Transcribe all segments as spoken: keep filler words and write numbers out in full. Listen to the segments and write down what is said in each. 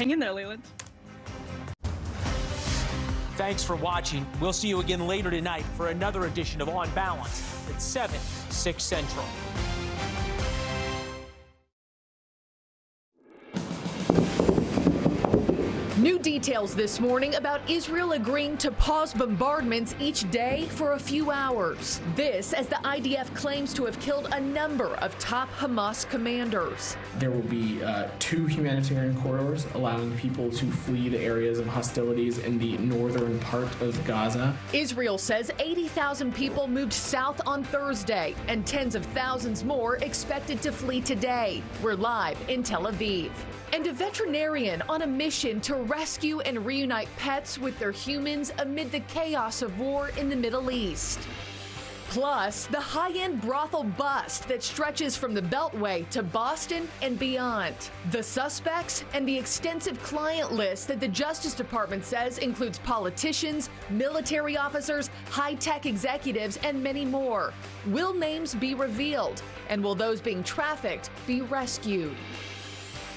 Hang in there, Leland. Thanks for watching. We'll see you again later tonight for another edition of On Balance at seven, six Central. New details this morning about Israel agreeing to pause bombardments each day for a few hours. This as the I D F claims to have killed a number of top Hamas commanders. There will be uh, two humanitarian corridors allowing people to flee the areas of hostilities in the northern part of Gaza. Israel says eighty thousand people moved south on Thursday and tens of thousands more expected to flee today. We're live in Tel Aviv. And a veterinarian on a mission to rescue and reunite pets with their humans amid the chaos of war in the Middle East. Plus, the high-end brothel bust that stretches from the Beltway to Boston and beyond. The suspects and the extensive client list that the Justice Department says includes politicians, military officers, high-tech executives, and many more. Will names be revealed? And will those being trafficked be rescued?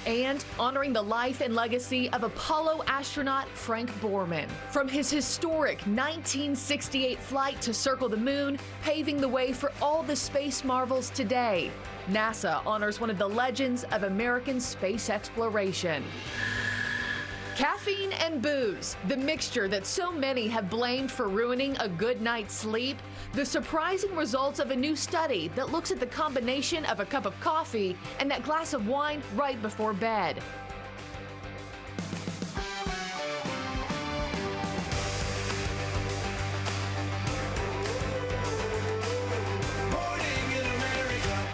And honoring the life and legacy of Apollo astronaut Frank Borman. From his historic nineteen sixty-eight flight to circle the moon, paving the way for all the space marvels today, NASA honors one of the legends of American space exploration. Caffeine and booze, the mixture that so many have blamed for ruining a good night's sleep. The surprising results of a new study that looks at the combination of a cup of coffee and that glass of wine right before bed.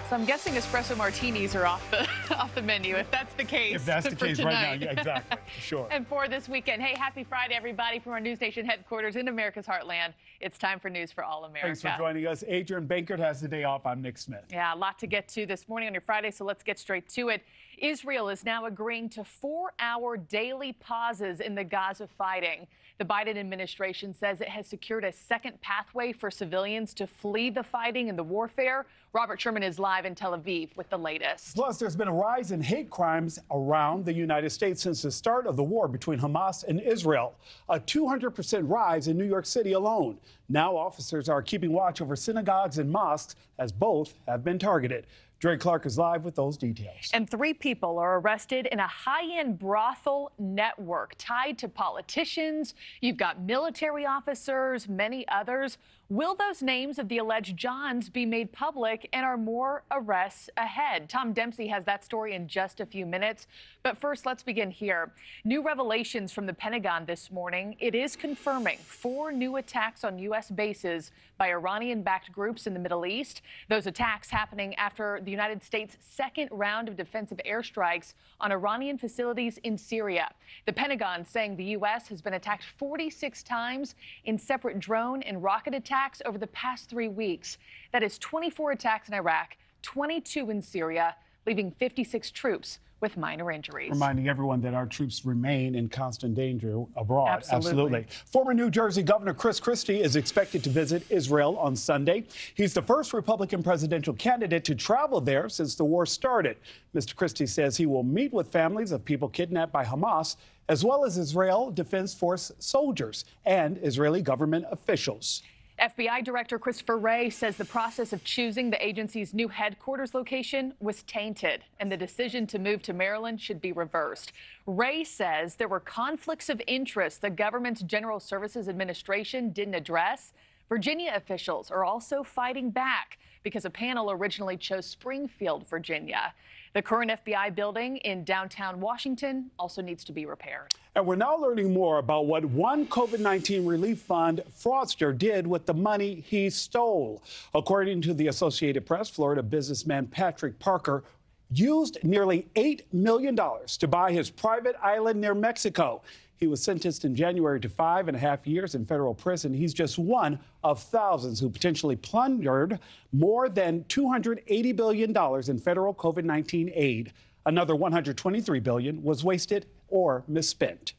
So I'm guessing espresso martinis are off the off the menu, if that's the case. If that's the case tonight. Right now, yeah, exactly, sure. And for this weekend, hey, happy Friday, everybody, from our NewsNation headquarters in America's heartland. It's time for News for All America. Thanks for joining us. Adrian Bankert has the day off. I'm Nick Smith. Yeah, a lot to get to this morning on your Friday, so let's get straight to it. Israel is now agreeing to four-hour daily pauses in the Gaza fighting. The Biden administration says it has secured a second pathway for civilians to flee the fighting and the warfare. Robert Sherman is live in Tel Aviv with the latest. Plus, there's been a rise in hate crimes around the United States since the start of the war between Hamas and Israel, a two hundred percent rise in New York City alone. Now officers are keeping watch over synagogues and mosques, as both have been targeted. Drake Clark is live with those details. And three people are arrested in a high-end brothel network tied to politicians. You've got military officers, many others. Will those names of the alleged Johns be made public, and are more arrests ahead? Tom Dempsey has that story in just a few minutes. But first, let's begin here. New revelations from the Pentagon this morning. It is confirming four new attacks on U S bases by Iranian-backed groups in the Middle East. Those attacks happening after the United States' second round of defensive airstrikes on Iranian facilities in Syria. The Pentagon saying the U S has been attacked forty-six times in separate drone and rocket attacks over the past three weeks. That is twenty-four attacks in Iraq, twenty-two in Syria, leaving fifty-six troops with minor injuries. Reminding everyone that our troops remain in constant danger abroad. Absolutely. Absolutely. Former New Jersey Governor Chris Christie is expected to visit Israel on Sunday. He's the first Republican presidential candidate to travel there since the war started. Mister Christie says he will meet with families of people kidnapped by Hamas, as well as Israel Defense Force soldiers and Israeli government officials. F B I Director Christopher Wray says the process of choosing the agency's new headquarters location was tainted, and the decision to move to Maryland should be reversed. Wray says there were conflicts of interest the government's General Services Administration didn't address. Virginia officials are also fighting back because a panel originally chose Springfield, Virginia. The current F B I building in downtown Washington also needs to be repaired. And we're now learning more about what one COVID nineteen relief fund fraudster did with the money he stole. According to the Associated Press, Florida businessman Patrick Parker used nearly eight million dollars to buy his private island near Mexico. He was sentenced in January to five and a half years in federal prison. He's just one of thousands who potentially plundered more than two hundred eighty billion dollars in federal COVID nineteen aid. Another one hundred twenty-three billion dollars was wasted or misspent.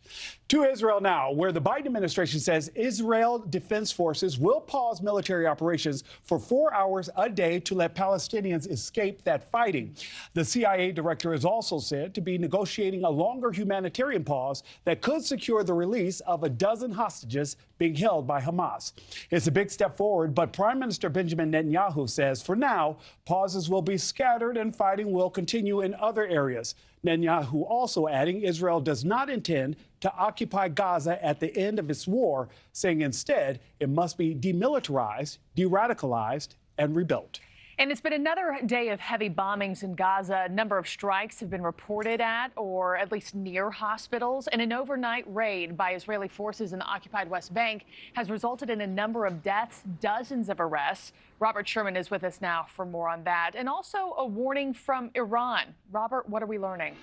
To Israel now, where the Biden administration says Israel Defense Forces will pause military operations for four hours a day to let Palestinians escape that fighting. The C I A director is also said to be negotiating a longer humanitarian pause that could secure the release of a dozen hostages being held by Hamas. It's a big step forward, but Prime Minister Benjamin Netanyahu says for now, pauses will be scattered and fighting will continue in other areas. Netanyahu also adding Israel does not intend to occupy Gaza at the end of its war, saying instead it must be demilitarized, de-radicalized, and rebuilt. And it's been another day of heavy bombings in Gaza. A number of strikes have been reported at, or at least near hospitals. And an overnight raid by Israeli forces in the occupied West Bank has resulted in a number of deaths, dozens of arrests. Robert Sherman is with us now for more on that. And also a warning from Iran. Robert, what are we learning?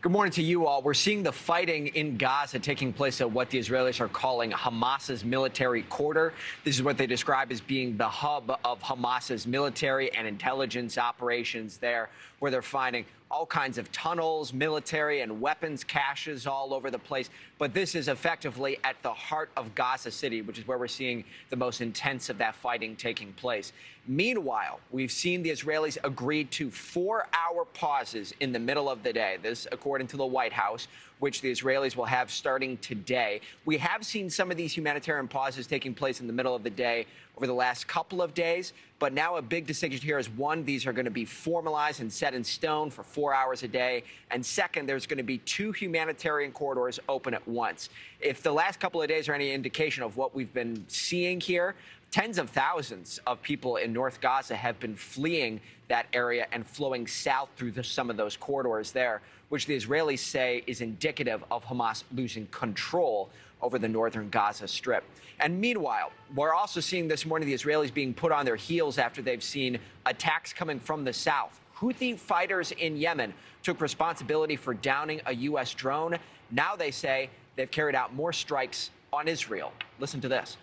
Good morning to you all. We're seeing the fighting in Gaza taking place at what the Israelis are calling Hamas's military quarter. This is what they describe as being the hub of Hamas's military and intelligence operations there, where they're finding all kinds of tunnels, military and weapons caches all over the place. But this is effectively at the heart of Gaza City, which is where we're seeing the most intense of that fighting taking place. Meanwhile, we've seen the Israelis agree to four-hour pauses in the middle of the day. This, according to the White House, which the Israelis will have starting today. We have seen some of these humanitarian pauses taking place in the middle of the day over the last couple of days. But now a big distinction here is, one, these are going to be formalized and set in stone for four hours a day. And second, there's going to be two humanitarian corridors open at once. If the last couple of days are any indication of what we've been seeing here, tens of thousands of people in North Gaza have been fleeing that area and flowing south through the, some of those corridors there, which the Israelis say is indicative of Hamas losing control over the northern Gaza Strip. And meanwhile, we're also seeing this morning the Israelis being put on their heels after they've seen attacks coming from the south. Houthi fighters in Yemen took responsibility for downing a U S drone. Now they say they've carried out more strikes on Israel. Listen to this.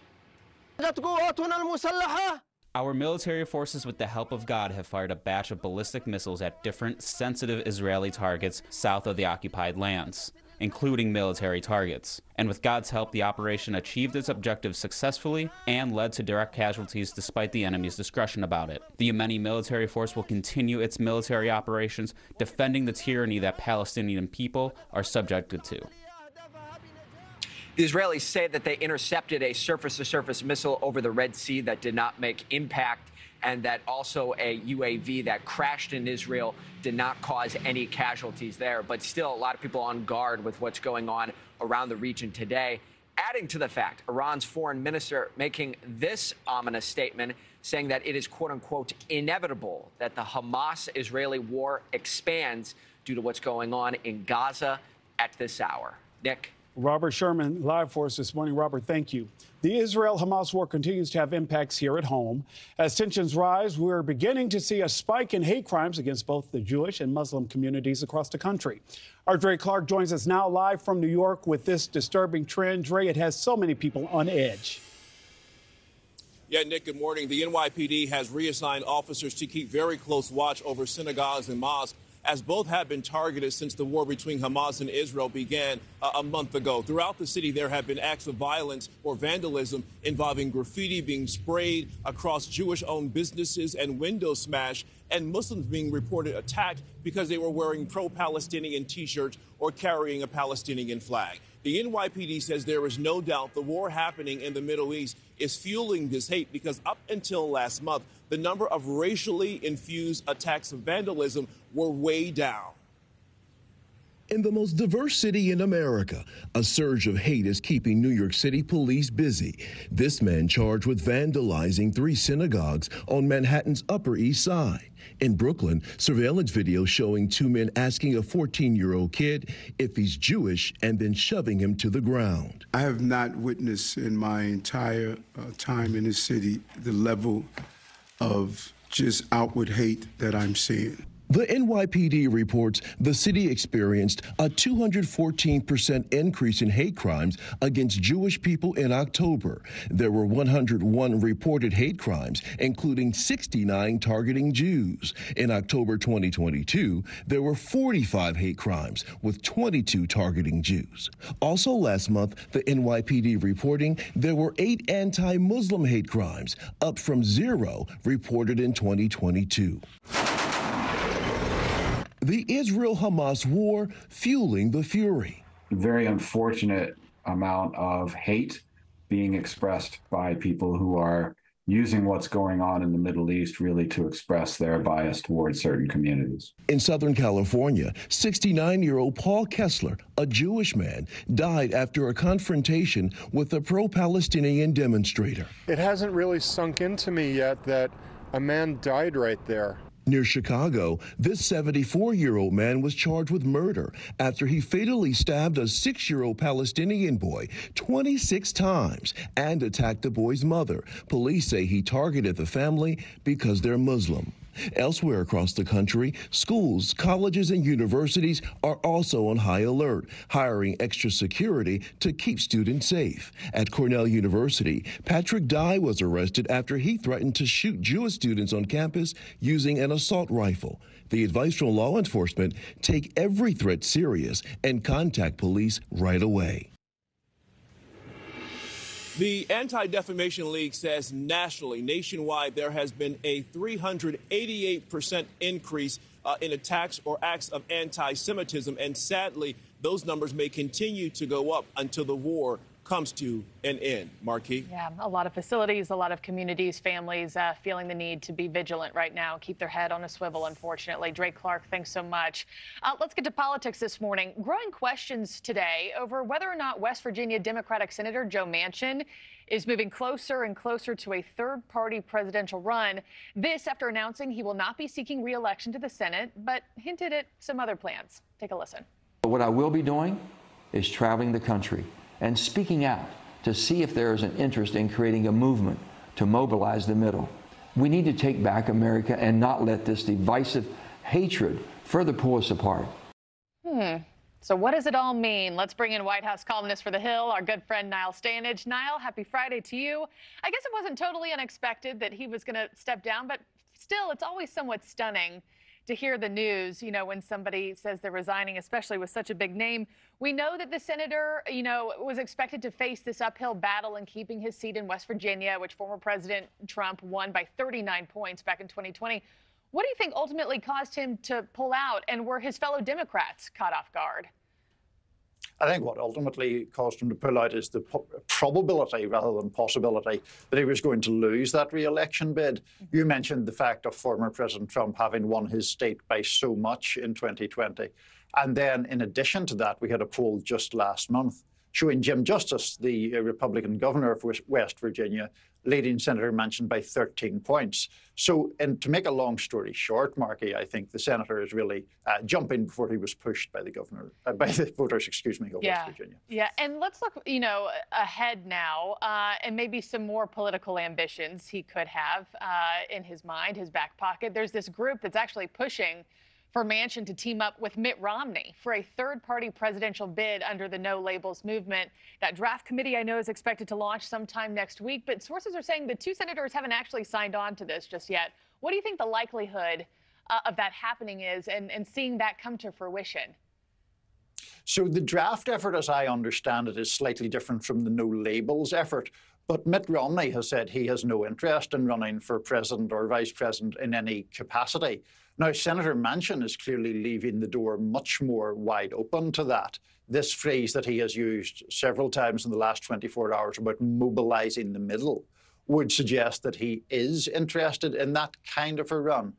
Our military forces, with the help of God, have fired a batch of ballistic missiles at different sensitive Israeli targets south of the occupied lands, including military targets. And with God's help, the operation achieved its objective successfully and led to direct casualties despite the enemy's discretion about it. The Yemeni military force will continue its military operations, defending the tyranny that Palestinian people are subjected to. The Israelis say that they intercepted a surface-to-surface missile over the Red Sea that did not make impact, and that also a U A V that crashed in Israel did not cause any casualties there. But still, a lot of people on guard with what's going on around the region today. Adding to the fact, Iran's foreign minister making this ominous statement, saying that it is, quote-unquote, inevitable that the Hamas-Israeli war expands due to what's going on in Gaza at this hour. Nick? Robert Sherman, live for us this morning. Robert, thank you. The Israel-Hamas war continues to have impacts here at home. As tensions rise, we're beginning to see a spike in hate crimes against both the Jewish and Muslim communities across the country. Our Drake Clark joins us now live from New York with this disturbing trend. Dre, it has so many people on edge. Yeah, Nick, good morning. The N Y P D has reassigned officers to keep very close watch over synagogues and mosques, as both have been targeted since the war between Hamas and Israel began uh, a month ago. Throughout the city, there have been acts of violence or vandalism involving graffiti being sprayed across Jewish-owned businesses and windows smashed, and Muslims being reported attacked because they were wearing pro-Palestinian T-shirts or carrying a Palestinian flag. The N Y P D says there is no doubt the war happening in the Middle East is fueling this hate, because up until last month, the number of racially infused attacks of vandalism were way down. In the most diverse city in America, a surge of hate is keeping New York City police busy. This man charged with vandalizing three synagogues on Manhattan's Upper East Side. In Brooklyn, surveillance video showing two men asking a fourteen-year-old kid if he's Jewish and then shoving him to the ground. I have not witnessed in my entire uh, time in this city the level of just outward hate that I'm seeing. The N Y P D reports the city experienced a two hundred fourteen percent increase in hate crimes against Jewish people in October. There were one hundred one reported hate crimes, including sixty-nine targeting Jews. In October twenty twenty-two, there were forty-five hate crimes, with twenty-two targeting Jews. Also last month, the N Y P D reporting there were eight anti-Muslim hate crimes, up from zero reported in twenty twenty-two. The Israel-Hamas war fueling the fury. Very unfortunate amount of hate being expressed by people who are using what's going on in the Middle East really to express their bias towards certain communities. In Southern California, sixty-nine-year-old Paul Kessler, a Jewish man, died after a confrontation with a pro-Palestinian demonstrator. It hasn't really sunk into me yet that a man died right there. Near Chicago, this seventy-four-year-old man was charged with murder after he fatally stabbed a six-year-old Palestinian boy twenty-six times and attacked the boy's mother. Police say he targeted the family because they're Muslim. Elsewhere across the country, schools, colleges, and universities are also on high alert, hiring extra security to keep students safe. At Cornell University, Patrick Dye was arrested after he threatened to shoot Jewish students on campus using an assault rifle. The advice from law enforcement: take every threat serious and contact police right away. The Anti-Defamation League says nationally, nationwide, there has been a three hundred eighty-eight percent increase uh, in attacks or acts of anti-Semitism. And sadly, those numbers may continue to go up until the war comes to an end. Marquis? Yeah, a lot of facilities, a lot of communities, families uh, feeling the need to be vigilant right now, keep their head on a swivel, unfortunately. Drake Clark, thanks so much. Uh, let's get to politics this morning. Growing questions today over whether or not West Virginia Democratic Senator Joe Manchin is moving closer and closer to a third-party presidential run. This after announcing he will not be seeking re-election to the Senate, but hinted at some other plans. Take a listen. What I will be doing is traveling the country and speaking out to see if there is an interest in creating a movement to mobilize the middle. We need to take back America and not let this divisive hatred further pull us apart. Hmm. So what does it all mean? Let's bring in White House columnist for The Hill, our good friend Niall Stanage. Niall, happy Friday to you. I guess it wasn't totally unexpected that he was going to step down, but still, it's always somewhat stunning to hear the news, you know, when somebody says they're resigning, especially with such a big name. We know that the senator, you know, was expected to face this uphill battle in keeping his seat in West Virginia, which former President Trump won by thirty-nine points back in twenty twenty. What do you think ultimately caused him to pull out, and were his fellow Democrats caught off guard? I think what ultimately caused him to pull out is the probability rather than possibility that he was going to lose that re-election bid. Mm-hmm. You mentioned the fact of former President Trump having won his state by so much in twenty twenty. And then in addition to that, we had a poll just last month showing Jim Justice, the Republican governor of West Virginia, leading Senator Manchin by thirteen points. So, and to make a long story short, Markey, I think the senator is really uh, jumping before he was pushed by the governor, uh, by the voters, excuse me, of yeah. West Virginia. Yeah, and let's look, you know, ahead now, uh, and maybe some more political ambitions he could have uh, in his mind, his back pocket. There's this group that's actually pushing for Manchin to team up with Mitt Romney for a third-party presidential bid under the No Labels movement. That draft committee, I know, is expected to launch sometime next week, but sources are saying the two senators haven't actually signed on to this just yet. What do you think the likelihood uh, of that happening is, and, and seeing that come to fruition? So the draft effort, as I understand it, is slightly different from the No Labels effort. But Mitt Romney has said he has no interest in running for president or vice president in any capacity. Now, Senator Manchin is clearly leaving the door much more wide open to that. This phrase that he has used several times in the last twenty-four hours about mobilizing the middle would suggest that he is interested in that kind of a run.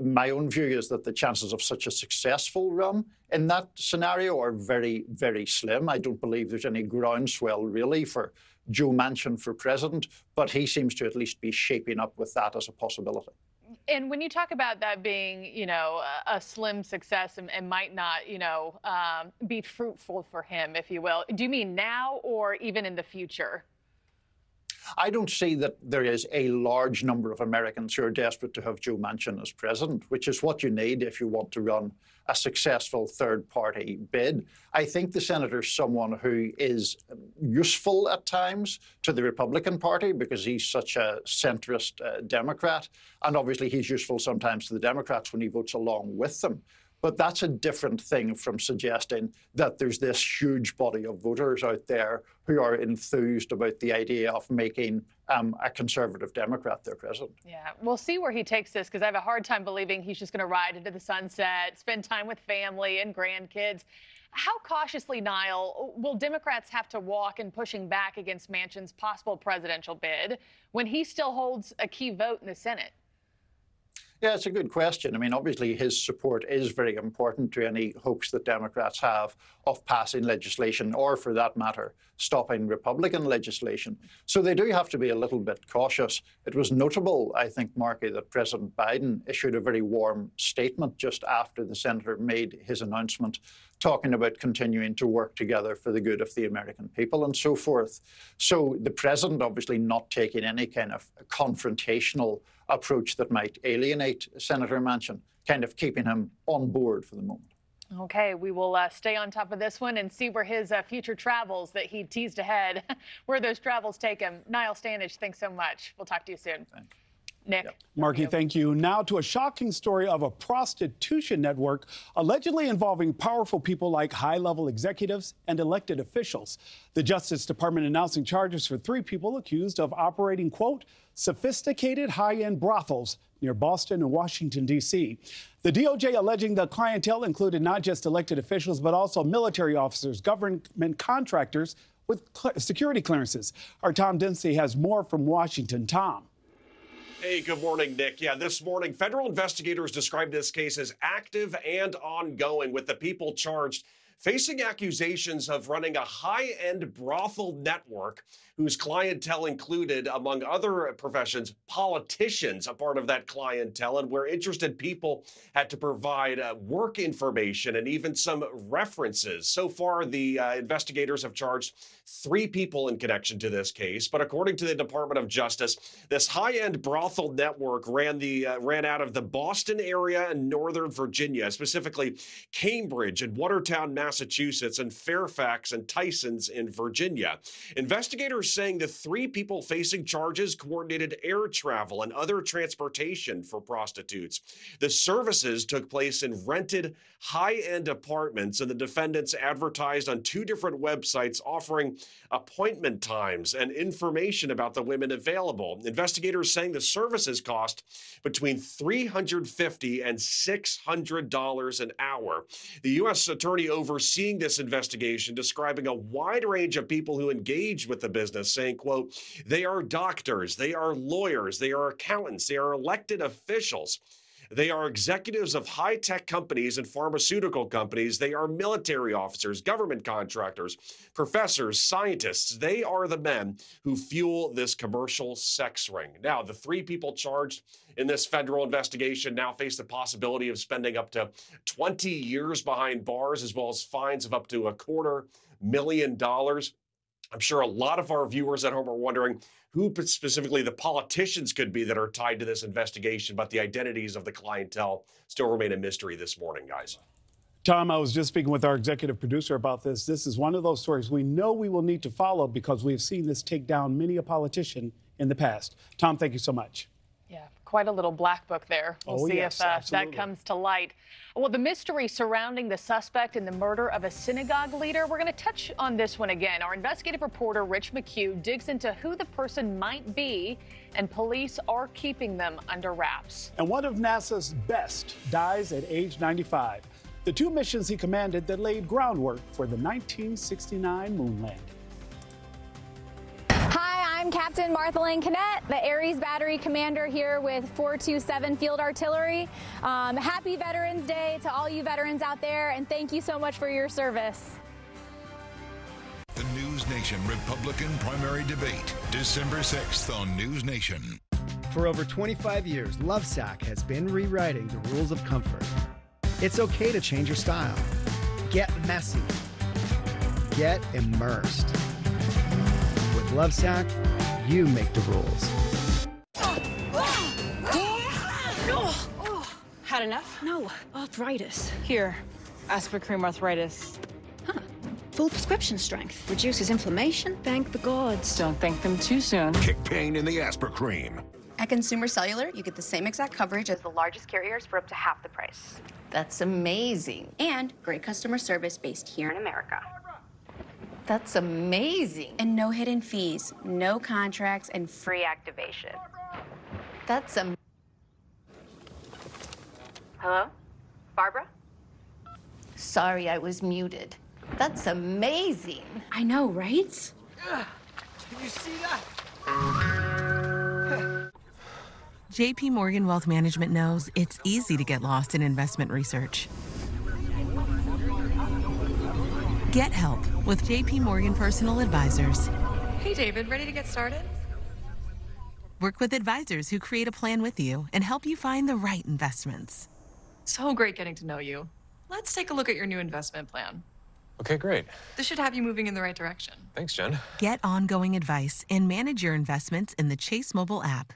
My own view is that the chances of such a successful run in that scenario are very, very slim. I don't believe there's any groundswell really for Joe Manchin for president, but he seems to at least be shaping up with that as a possibility. And when you talk about that being, you know, a, a slim success and, and might not, you know, um, be fruitful for him, if you will, do you mean now or even in the future? I don't see that there is a large number of Americans who are desperate to have Joe Manchin as president, which is what you need if you want to run a successful third-party bid. I think the senator's someone who is useful at times to the Republican Party because he's such a centrist uh, Democrat, and obviously he's useful sometimes to the Democrats when he votes along with them. But that's a different thing from suggesting that there's this huge body of voters out there who are enthused about the idea of making um, a conservative Democrat their president. Yeah, we'll see where he takes this, because I have a hard time believing he's just going to ride into the sunset, spend time with family and grandkids. How cautiously, Niall, will Democrats have to walk in pushing back against Manchin's possible presidential bid when he still holds a key vote in the Senate? Yeah, it's a good question. I mean, obviously, his support is very important to any hopes that Democrats have of passing legislation or, for that matter, stopping Republican legislation. So they do have to be a little bit cautious. It was notable, I think, Marky, that President Biden issued a very warm statement just after the senator made his announcement, talking about continuing to work together for the good of the American people and so forth. So the president obviously not taking any kind of confrontational approach that might alienate Senator Manchin, kind of keeping him on board for the moment. Okay, we will uh, stay on top of this one and see where his uh, future travels that he teased ahead, where those travels take him. Niall Standage, thanks so much. We'll talk to you soon. Thanks. Nick. Yep. Marky, thank you. Now to a shocking story of a prostitution network allegedly involving powerful people like high-level executives and elected officials. The Justice Department announcing charges for three people accused of operating, quote, sophisticated high-end brothels near Boston and Washington, D C The D O J alleging the clientele included not just elected officials, but also military officers, government contractors with security clearances. Our Tom Dempsey has more from Washington. Tom. Hey, good morning, Nick. Yeah, this morning, federal investigators described this case as active and ongoing, with the people charged facing accusations of running a high-end brothel network whose clientele included, among other professions, politicians, a part of that clientele, and where interested people had to provide uh, work information and even some references. So far, the uh, investigators have charged three people in connection to this case. But according to the Department of Justice, this high-end brothel network ran the uh, ran out of the Boston area and northern Virginia, specifically Cambridge and Watertown, Massachusetts, and Fairfax and Tysons in Virginia. Investigators saying the three people facing charges coordinated air travel and other transportation for prostitutes. The services took place in rented high-end apartments, and the defendants advertised on two different websites offering appointment times and information about the women available. Investigators saying the services cost between three hundred fifty dollars and six hundred dollars an hour. The U S attorney overseeing this investigation describing a wide range of people who engage with the business, saying, quote, they are doctors, they are lawyers, they are accountants, they are elected officials. They are executives of high-tech companies and pharmaceutical companies. They are military officers, government contractors, professors, scientists. They are the men who fuel this commercial sex ring. Now, the three people charged in this federal investigation now face the possibility of spending up to twenty years behind bars, as well as fines of up to a quarter million dollars. I'm sure a lot of our viewers at home are wondering who specifically the politicians could be that are tied to this investigation, but the identities of the clientele still remain a mystery this morning, guys. Tom, I was just speaking with our executive producer about this. This is one of those stories we know we will need to follow because we've seen this take down many a politician in the past. Tom, thank you so much. Yeah, quite a little black book there. We'll oh, see yes, if uh, that comes to light. Well, the mystery surrounding the suspect in the murder of a synagogue leader, we're going to touch on this one again. Our investigative reporter, Rich McHugh, digs into who the person might be, and police are keeping them under wraps. And one of NASA's best dies at age ninety-five. The two missions he commanded that laid groundwork for the nineteen sixty-nine moon landing. I'm Captain Martha Lynn Kinnett, the Ares Battery Commander here with four two seven Field Artillery. Um, happy Veterans Day to all you veterans out there, and thank you so much for your service. The NewsNation Republican primary debate, December sixth on NewsNation. For over twenty-five years, Lovesac has been rewriting the rules of comfort. It's okay to change your style. Get messy. Get immersed. Lovesac, you make the rules. Had enough? No, arthritis. Here, aspirin cream arthritis. Huh. Full prescription strength. Reduces inflammation. Thank the gods. Don't thank them too soon. Kick pain in the aspirin cream. At Consumer Cellular, you get the same exact coverage as the largest carriers for up to half the price. That's amazing. And great customer service based here in America. That's amazing. And no hidden fees, no contracts, and free activation. That's amazing. Hello? Barbara? Sorry, I was muted. That's amazing. I know, right? Ugh. Did you see that? J P Morgan Wealth Management knows it's easy to get lost in investment research. Get help with J P Morgan Personal Advisors. Hey, David, ready to get started? Work with advisors who create a plan with you and help you find the right investments. So great getting to know you. Let's take a look at your new investment plan. Okay, great. This should have you moving in the right direction. Thanks, Jen. Get ongoing advice and manage your investments in the Chase mobile app.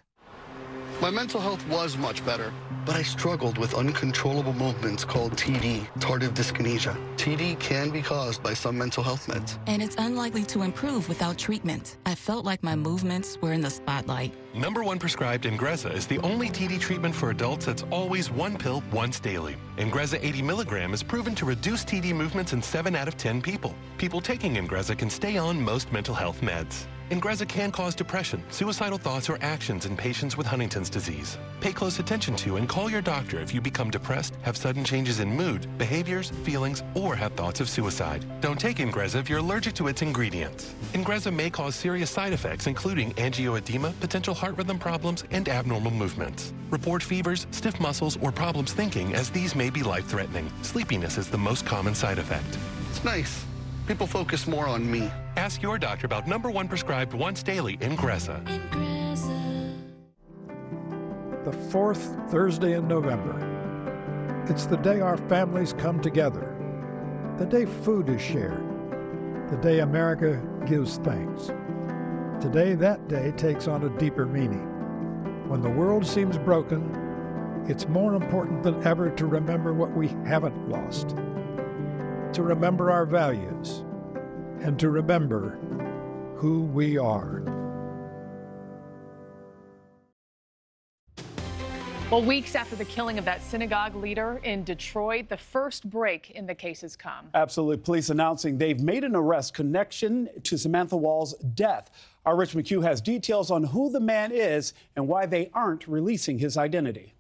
My mental health was much better, but I struggled with uncontrollable movements called T D, tardive dyskinesia. T D can be caused by some mental health meds. And it's unlikely to improve without treatment. I felt like my movements were in the spotlight. Number one prescribed Ingrezza is the only T D treatment for adults that's always one pill once daily. Ingrezza eighty milligram is proven to reduce T D movements in seven out of ten people. People taking Ingrezza can stay on most mental health meds. Ingrezza can cause depression, suicidal thoughts, or actions in patients with Huntington's disease. Pay close attention to and call your doctor if you become depressed, have sudden changes in mood, behaviors, feelings, or have thoughts of suicide. Don't take Ingrezza if you're allergic to its ingredients. Ingrezza may cause serious side effects, including angioedema, potential heart rhythm problems, and abnormal movements. Report fevers, stiff muscles, or problems thinking, as these may be life-threatening. Sleepiness is the most common side effect. It's nice. People focus more on me. Ask your doctor about number one prescribed once daily Ingrezza. Ingrezza. The fourth Thursday in November. It's the day our families come together. The day food is shared. The day America gives thanks. Today, that day takes on a deeper meaning. When the world seems broken, it's more important than ever to remember what we haven't lost, to remember our values, and to remember who we are. Well, weeks after the killing of that synagogue leader in Detroit, the first break in the case has come. Absolutely. Police announcing they've made an arrest connection to Samantha Wall's death. Our Rich McHugh has details on who the man is and why they aren't releasing his identity.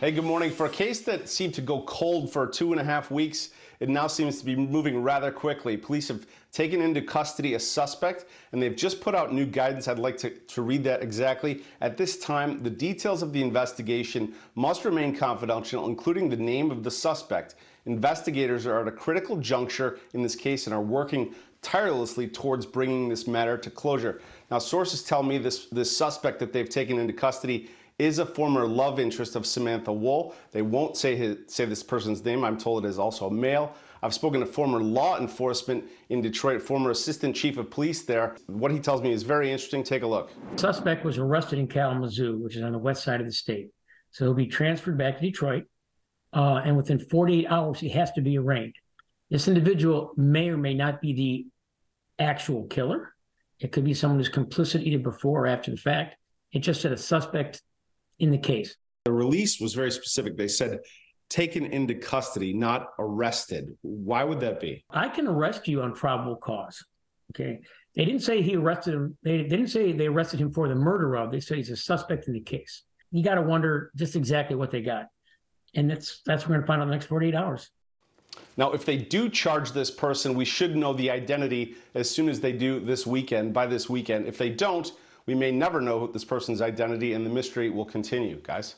Hey, good morning. For a case that seemed to go cold for two and a half weeks, it now seems to be moving rather quickly. Police have taken into custody a suspect, and they've just put out new guidance. I'd like to, to read that exactly. At this time, the details of the investigation must remain confidential, including the name of the suspect. Investigators are at a critical juncture in this case and are working tirelessly towards bringing this matter to closure. Now, sources tell me this, this suspect that they've taken into custody is a former love interest of Samantha Wall. They won't say his, say this person's name. I'm told it is also a male. I've spoken to former law enforcement in Detroit, former assistant chief of police there. What he tells me is very interesting. Take a look. The suspect was arrested in Kalamazoo, which is on the west side of the state. So he'll be transferred back to Detroit, uh, and within forty-eight hours, he has to be arraigned. This individual may or may not be the actual killer. It could be someone who's complicit either before or after the fact. It just said a suspect in the case. The release was very specific. They said taken into custody, not arrested. Why would that be? I can arrest you on probable cause. Okay. They didn't say he arrested him. They didn't say they arrested him for the murder of. They said he's a suspect in the case. You got to wonder just exactly what they got. And that's, that's what we're going to find out in the next forty-eight hours. Now, if they do charge this person, we should know the identity as soon as they do this weekend, by this weekend. If they don't, we may never know this person's identity, and the mystery will continue, guys.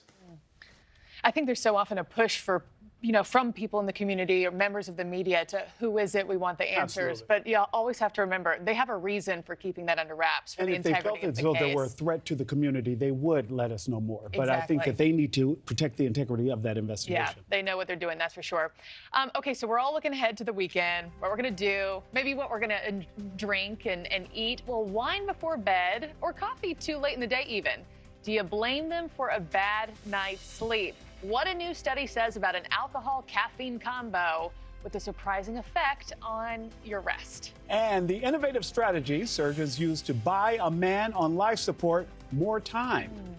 I think there's so often a push for you know, from people in the community or members of the media to who is it we want the answers. Absolutely. But you know, always have to remember, they have a reason for keeping that under wraps for and the integrity of the case. And if they felt as though there were a threat to the community, they would let us know more. Exactly. But I think that they need to protect the integrity of that investigation. Yeah, they know what they're doing, that's for sure. Um, okay, so we're all looking ahead to the weekend, what we're going to do, maybe what we're going to drink and, and eat. Well, wine before bed or coffee too late in the day even. Do you blame them for a bad night's sleep? What a new study says about an alcohol-caffeine combo with a surprising effect on your rest. And the innovative strategy surgeons use to buy a man on life support more time. Mm.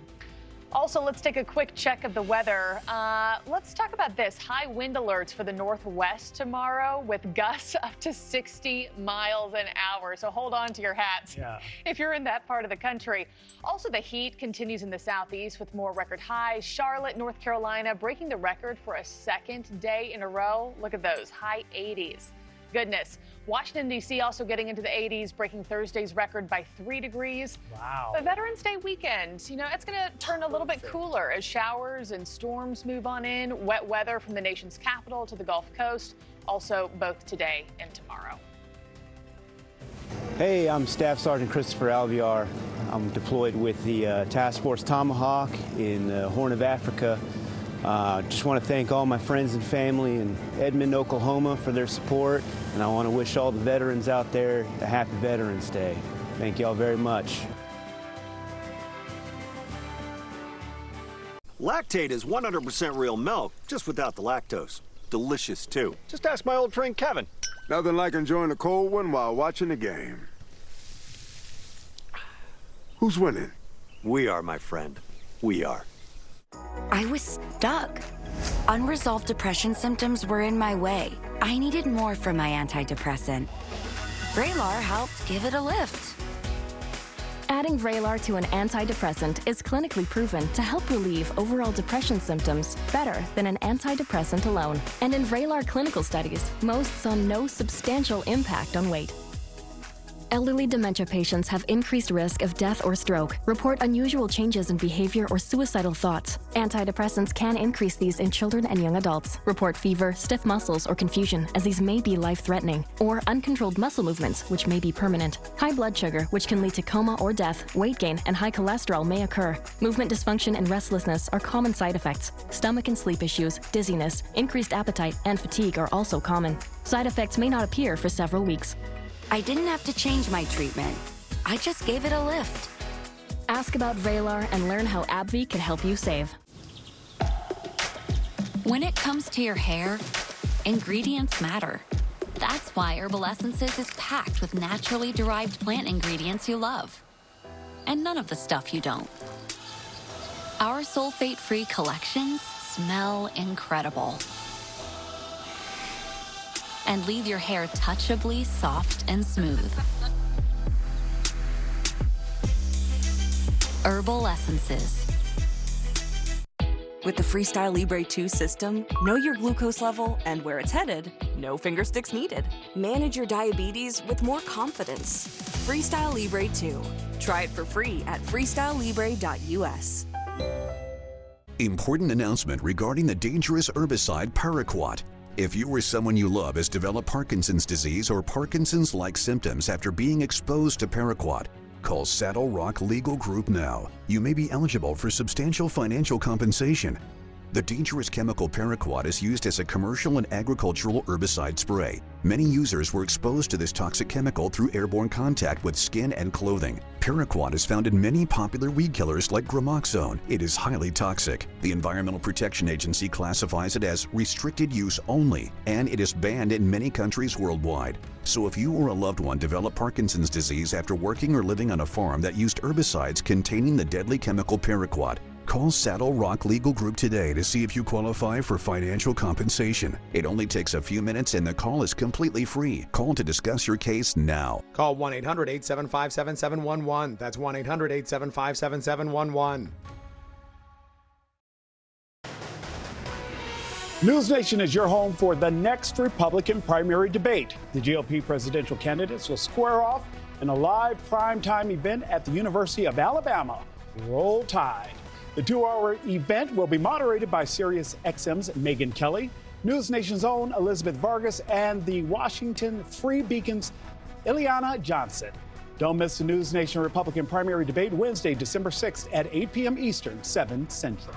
Also, let's take a quick check of the weather. Uh, let's talk about this. High wind alerts for the Northwest tomorrow with gusts up to sixty miles an hour. So hold on to your hats yeah. if you're in that part of the country. Also, the heat continues in the Southeast with more record highs. Charlotte, North Carolina, breaking the record for a second day in a row. Look at those high eighties. Goodness. Washington, D C also getting into the eighties, breaking Thursday's record by three degrees. Wow. The Veterans Day weekend, you know, it's going to turn a little bit cooler as showers and storms move on in. Wet weather from the nation's capital to the Gulf Coast, also both today and tomorrow. Hey, I'm Staff Sergeant Christopher Alvear. I'm deployed with the uh, Task Force Tomahawk in the Horn of Africa. I uh, just want to thank all my friends and family in Edmond, Oklahoma for their support, and I want to wish all the veterans out there a happy Veterans Day. Thank y'all very much. Lactate is one hundred percent real milk, just without the lactose. Delicious, too. Just ask my old friend Kevin. Nothing like enjoying a cold one while watching the game. Who's winning? We are, my friend. We are. I was stuck. Unresolved depression symptoms were in my way. I needed more from my antidepressant. Vraylar helped give it a lift. Adding Vraylar to an antidepressant is clinically proven to help relieve overall depression symptoms better than an antidepressant alone. And in Vraylar clinical studies, most saw no substantial impact on weight. Elderly dementia patients have increased risk of death or stroke, report unusual changes in behavior or suicidal thoughts. Antidepressants can increase these in children and young adults, report fever, stiff muscles, or confusion, as these may be life-threatening, or uncontrolled muscle movements, which may be permanent. High blood sugar, which can lead to coma or death, weight gain, and high cholesterol may occur. Movement dysfunction and restlessness are common side effects. Stomach and sleep issues, dizziness, increased appetite, and fatigue are also common. Side effects may not appear for several weeks. I didn't have to change my treatment. I just gave it a lift. Ask about Vraylar and learn how AbbVie can help you save. When it comes to your hair, ingredients matter. That's why Herbal Essences is packed with naturally derived plant ingredients you love. And none of the stuff you don't. Our sulfate-free collections smell incredible and leave your hair touchably soft and smooth. Herbal Essences. With the Freestyle Libre two system, know your glucose level and where it's headed, no finger sticks needed. Manage your diabetes with more confidence. Freestyle Libre two. Try it for free at freestyle libre dot U S. Important announcement regarding the dangerous herbicide Paraquat. If you or someone you love has developed Parkinson's disease or Parkinson's-like symptoms after being exposed to Paraquat, call Saddle Rock Legal Group now. You may be eligible for substantial financial compensation. The dangerous chemical Paraquat is used as a commercial and agricultural herbicide spray. Many users were exposed to this toxic chemical through airborne contact with skin and clothing. Paraquat is found in many popular weed killers like gramoxone. It is highly toxic. The Environmental Protection Agency classifies it as restricted use only, and it is banned in many countries worldwide. So if you or a loved one developed Parkinson's disease after working or living on a farm that used herbicides containing the deadly chemical Paraquat, call Saddle Rock Legal Group today to see if you qualify for financial compensation. It only takes a few minutes and the call is completely free. Call to discuss your case now. Call one eight hundred, eight seven five, seven seven one one. That's one eight hundred, eight seven five, seven seven one one. NewsNation is your home for the next Republican primary debate. The G O P presidential candidates will square off in a live primetime event at the University of Alabama. Roll Tide. The two-hour event will be moderated by Sirius X M's Megyn Kelly. NewsNation's own Elizabeth Vargas, and the Washington Free Beacon's Ileana Johnson. Don't miss the NewsNation Republican primary debate Wednesday, December sixth at eight p m Eastern, seven Central.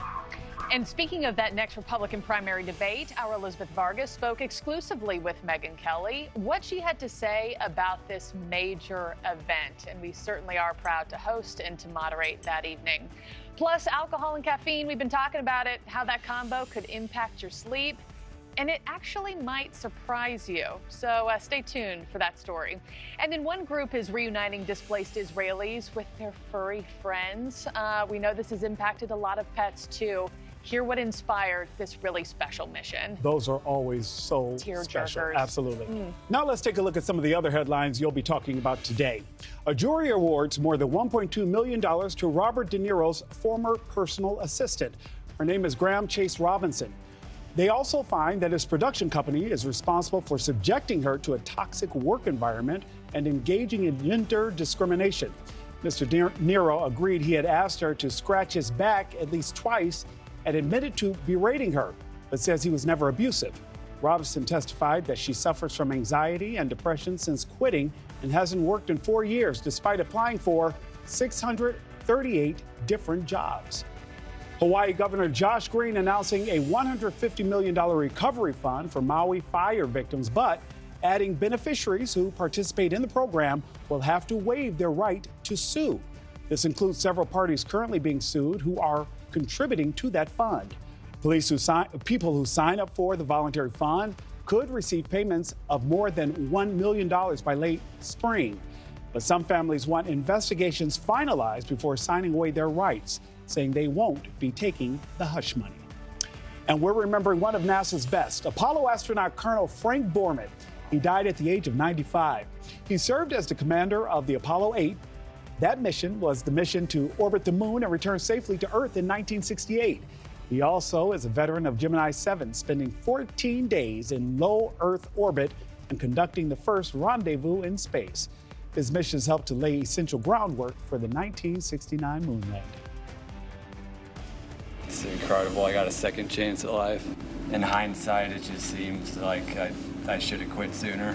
And speaking of that next Republican primary debate, our Elizabeth Vargas spoke exclusively with Megyn Kelly, what she had to say about this major event. And we certainly are proud to host and to moderate that evening. Plus, alcohol and caffeine, we've been talking about it, how that combo could impact your sleep. And it actually might surprise you. So uh, stay tuned for that story. And then one group is reuniting displaced Israelis with their furry friends. Uh, we know this has impacted a lot of pets, too. Hear what inspired this really special mission. Those are always so special. Absolutely. Mm. Now let's take a look at some of the other headlines you'll be talking about today. A jury awards more than one point two million dollars to Robert De Niro's former personal assistant. Her name is Graham Chase Robinson. They also find that his production company is responsible for subjecting her to a toxic work environment and engaging in gender discrimination. Mister De Niro agreed he had asked her to scratch his back at least twice and admitted to berating her, but says he was never abusive. Robinson testified that she suffers from anxiety and depression since quitting and hasn't worked in four years, despite applying for six hundred thirty-eight different jobs. Hawaii Governor Josh Green announcing a one hundred fifty million dollars recovery fund for Maui fire victims, but adding beneficiaries who participate in the program will have to waive their right to sue. This includes several parties currently being sued who are contributing to that fund. Police who sign, people who sign up for the voluntary fund could receive payments of more than one million dollars by late spring. But some families want investigations finalized before signing away their rights, saying they won't be taking the hush money. And we're remembering one of NASA's best, Apollo astronaut Colonel Frank Borman. He died at the age of ninety-five. He served as the commander of the Apollo eight. That mission was the mission to orbit the moon and return safely to Earth in nineteen sixty-eight. He also is a veteran of Gemini seven, spending fourteen days in low Earth orbit and conducting the first rendezvous in space. His missions helped to lay essential groundwork for the nineteen sixty-nine moon landing. It's incredible. I got a second chance at life. In hindsight, it just seems like I, I should have quit sooner.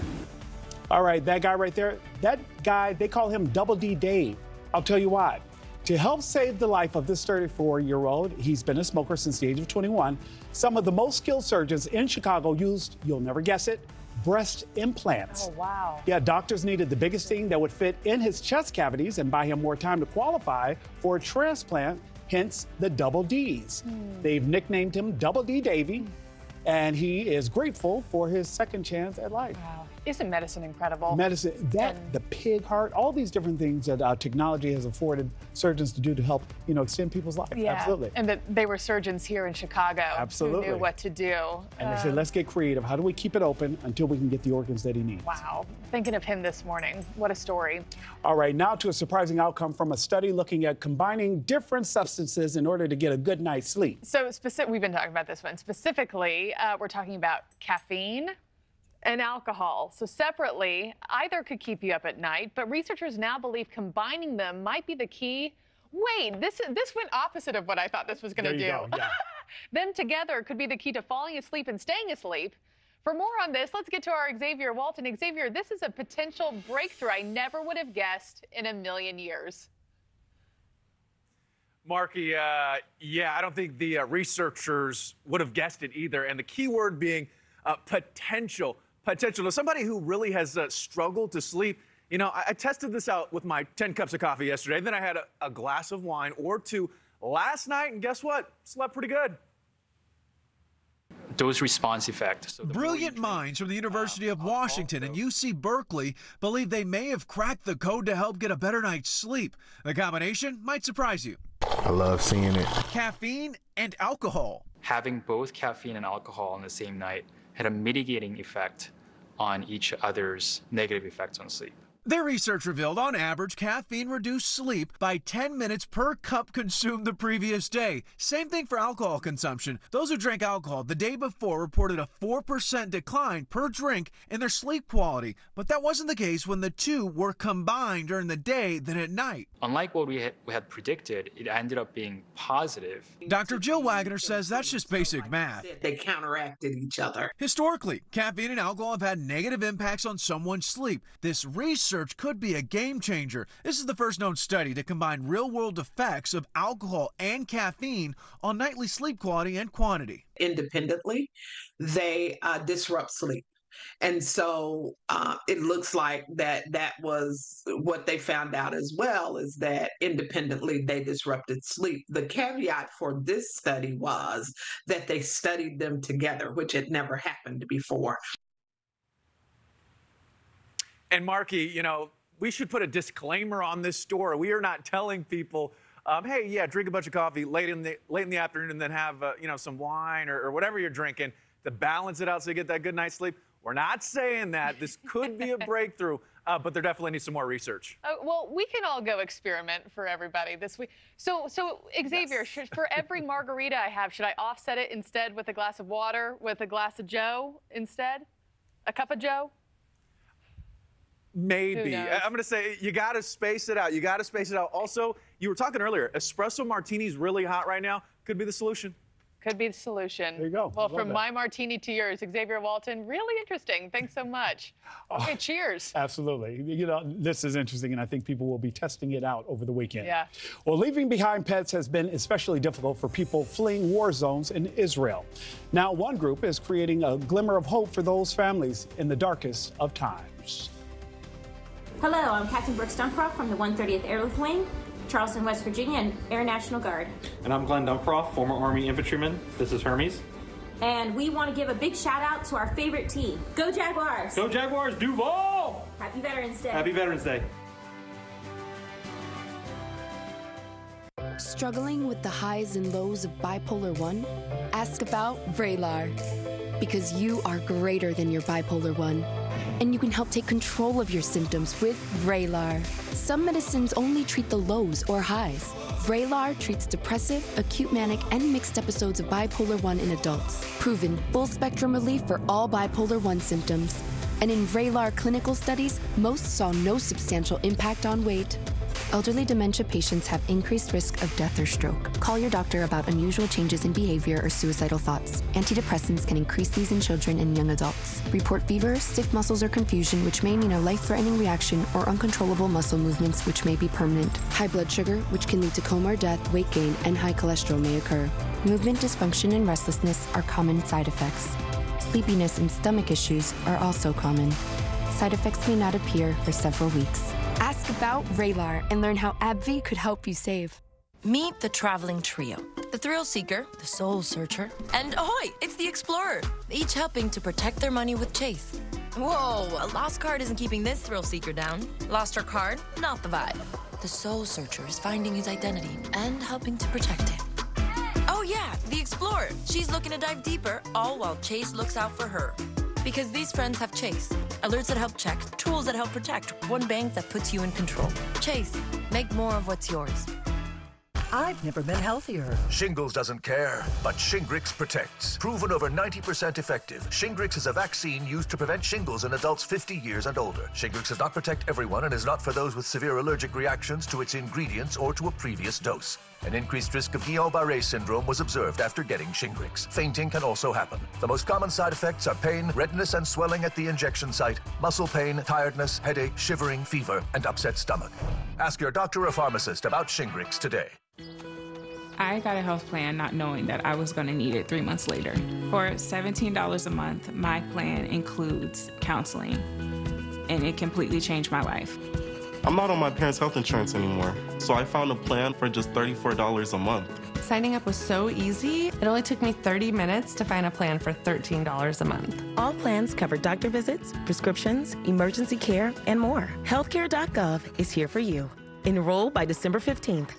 All right, that guy right there, that guy, they call him Double D Dave. I'll tell you why. To help save the life of this thirty-four-year-old, he's been a smoker since the age of twenty-one. Some of the most skilled surgeons in Chicago used, you'll never guess it, breast implants. Oh, wow. Yeah, doctors needed the biggest thing that would fit in his chest cavities and buy him more time to qualify for a transplant, hence the Double D's. Mm. They've nicknamed him Double D Davey, and he is grateful for his second chance at life. Wow. Isn't medicine incredible? Medicine, that, and the pig heart, all these different things that uh, technology has afforded surgeons to do to help, you know, extend people's lives. Yeah. Absolutely. And that they were surgeons here in Chicago. Absolutely. Who knew what to do. And um, they said, let's get creative. How do we keep it open until we can get the organs that he needs? Wow. Thinking of him this morning. What a story. All right, now to a surprising outcome from a study looking at combining different substances in order to get a good night's sleep. So specific, we've been talking about this one. Specifically, uh, we're talking about caffeine and alcohol. So separately, either could keep you up at night, but researchers now believe combining them might be the key. Wait, this this went opposite of what I thought this was going to do. Go, yeah. Them together could be the key to falling asleep and staying asleep. For more on this, let's get to our Xavier Walton. Xavier, this is a potential breakthrough I never would have guessed in a million years. Marky, uh, yeah, I don't think the uh, researchers would have guessed it either. And the key word being uh, potential. Potential. As somebody who really has uh, struggled to sleep, you know, I, I tested this out with my ten cups of coffee yesterday. Then I had a, a glass of wine or two last night, and guess what? Slept pretty good. Dose response effect. So brilliant minds from the University of Washington and U C Berkeley believe they may have cracked the code to help get a better night's sleep. The combination might surprise you. I love seeing it. Caffeine and alcohol. Having both caffeine and alcohol on the same night had a mitigating effect on each other's negative effects on sleep. Their research revealed, on average, caffeine reduced sleep by ten minutes per cup consumed the previous day. Same thing for alcohol consumption. Those who drank alcohol the day before reported a four percent decline per drink in their sleep quality. But that wasn't the case when the two were combined during the day than at night. Unlike what we had, we had predicted, it ended up being positive. Doctor Jill Wagner says that's just basic math. They counteracted each other. Historically, caffeine and alcohol have had negative impacts on someone's sleep. This research could be a game changer. This is the first known study to combine real-world effects of alcohol and caffeine on nightly sleep quality and quantity. Independently, they uh, disrupt sleep. And so uh, it looks like that that was what they found out as well, is that independently they disrupted sleep. The caveat for this study was that they studied them together, which had never happened before. And Marky, you know, we should put a disclaimer on this store. We are not telling people, um, hey, yeah, drink a bunch of coffee late in the late in the afternoon and then have, uh, you know, some wine or, or whatever you're drinking to balance it out so you get that good night's sleep. We're not saying that. This could be a breakthrough, uh, but there definitely needs some more research. Uh, well, we can all go experiment for everybody this week. So, so Xavier, yes. Should, for every margarita I have, should I offset it instead with a glass of water, with a glass of Joe instead? A cup of Joe? Maybe. I'm going to say you got to space it out. You got to space it out. Also, you were talking earlier, espresso martinis really hot right now. Could be the solution. Could be the solution. There you go. Well, from that. My martini to yours, Xavier Walton, really interesting. Thanks so much. Okay, oh, cheers. Absolutely. You know, this is interesting, and I think people will be testing it out over the weekend. Yeah. Well, leaving behind pets has been especially difficult for people fleeing war zones in Israel. Now, one group is creating a glimmer of hope for those families in the darkest of times. Hello, I'm Captain Brooke Duncroft from the one thirtieth Airlift Wing, Charleston, West Virginia, and Air National Guard. And I'm Glenn Duncroft, former Army infantryman. This is Hermes. And we want to give a big shout out to our favorite team. Go Jaguars! Go Jaguars, Duval! Happy Veterans Day. Happy Veterans Day. Struggling with the highs and lows of bipolar one? Ask about Vraylar, because you are greater than your bipolar one. And you can help take control of your symptoms with Vraylar. Some medicines only treat the lows or highs. Vraylar treats depressive, acute manic, and mixed episodes of bipolar one in adults. Proven full-spectrum relief for all bipolar one symptoms. And in Vraylar clinical studies, most saw no substantial impact on weight. Elderly dementia patients have increased risk of death or stroke. Call your doctor about unusual changes in behavior or suicidal thoughts. Antidepressants can increase these in children and young adults. Report fever, stiff muscles, or confusion, which may mean a life-threatening reaction, or uncontrollable muscle movements, which may be permanent. High blood sugar, which can lead to coma or death, weight gain, and high cholesterol may occur. Movement dysfunction and restlessness are common side effects. Sleepiness and stomach issues are also common. Side effects may not appear for several weeks. Ask about Vraylar and learn how AbbVie could help you save. Meet the traveling trio. The thrill seeker, the soul searcher, and ahoy, it's the explorer, each helping to protect their money with Chase. Whoa, a lost card isn't keeping this thrill seeker down. Lost her card? Not the vibe. The soul searcher is finding his identity and helping to protect it. Oh yeah, the explorer. She's looking to dive deeper, all while Chase looks out for her. Because these friends have Chase. Alerts that help check, tools that help protect, one bank that puts you in control. Chase, make more of what's yours. I've never been healthier. Shingles doesn't care, but Shingrix protects. Proven over ninety percent effective, Shingrix is a vaccine used to prevent shingles in adults fifty years and older. Shingrix does not protect everyone and is not for those with severe allergic reactions to its ingredients or to a previous dose. An increased risk of Guillain-Barré syndrome was observed after getting Shingrix. Fainting can also happen. The most common side effects are pain, redness and swelling at the injection site, muscle pain, tiredness, headache, shivering, fever, and upset stomach. Ask your doctor or pharmacist about Shingrix today. I got a health plan not knowing that I was going to need it three months later. For seventeen dollars a month, my plan includes counseling, and it completely changed my life. I'm not on my parents' health insurance anymore, so I found a plan for just thirty-four dollars a month. Signing up was so easy. It only took me thirty minutes to find a plan for thirteen dollars a month. All plans cover doctor visits, prescriptions, emergency care, and more. healthcare dot gov is here for you. Enroll by December fifteenth.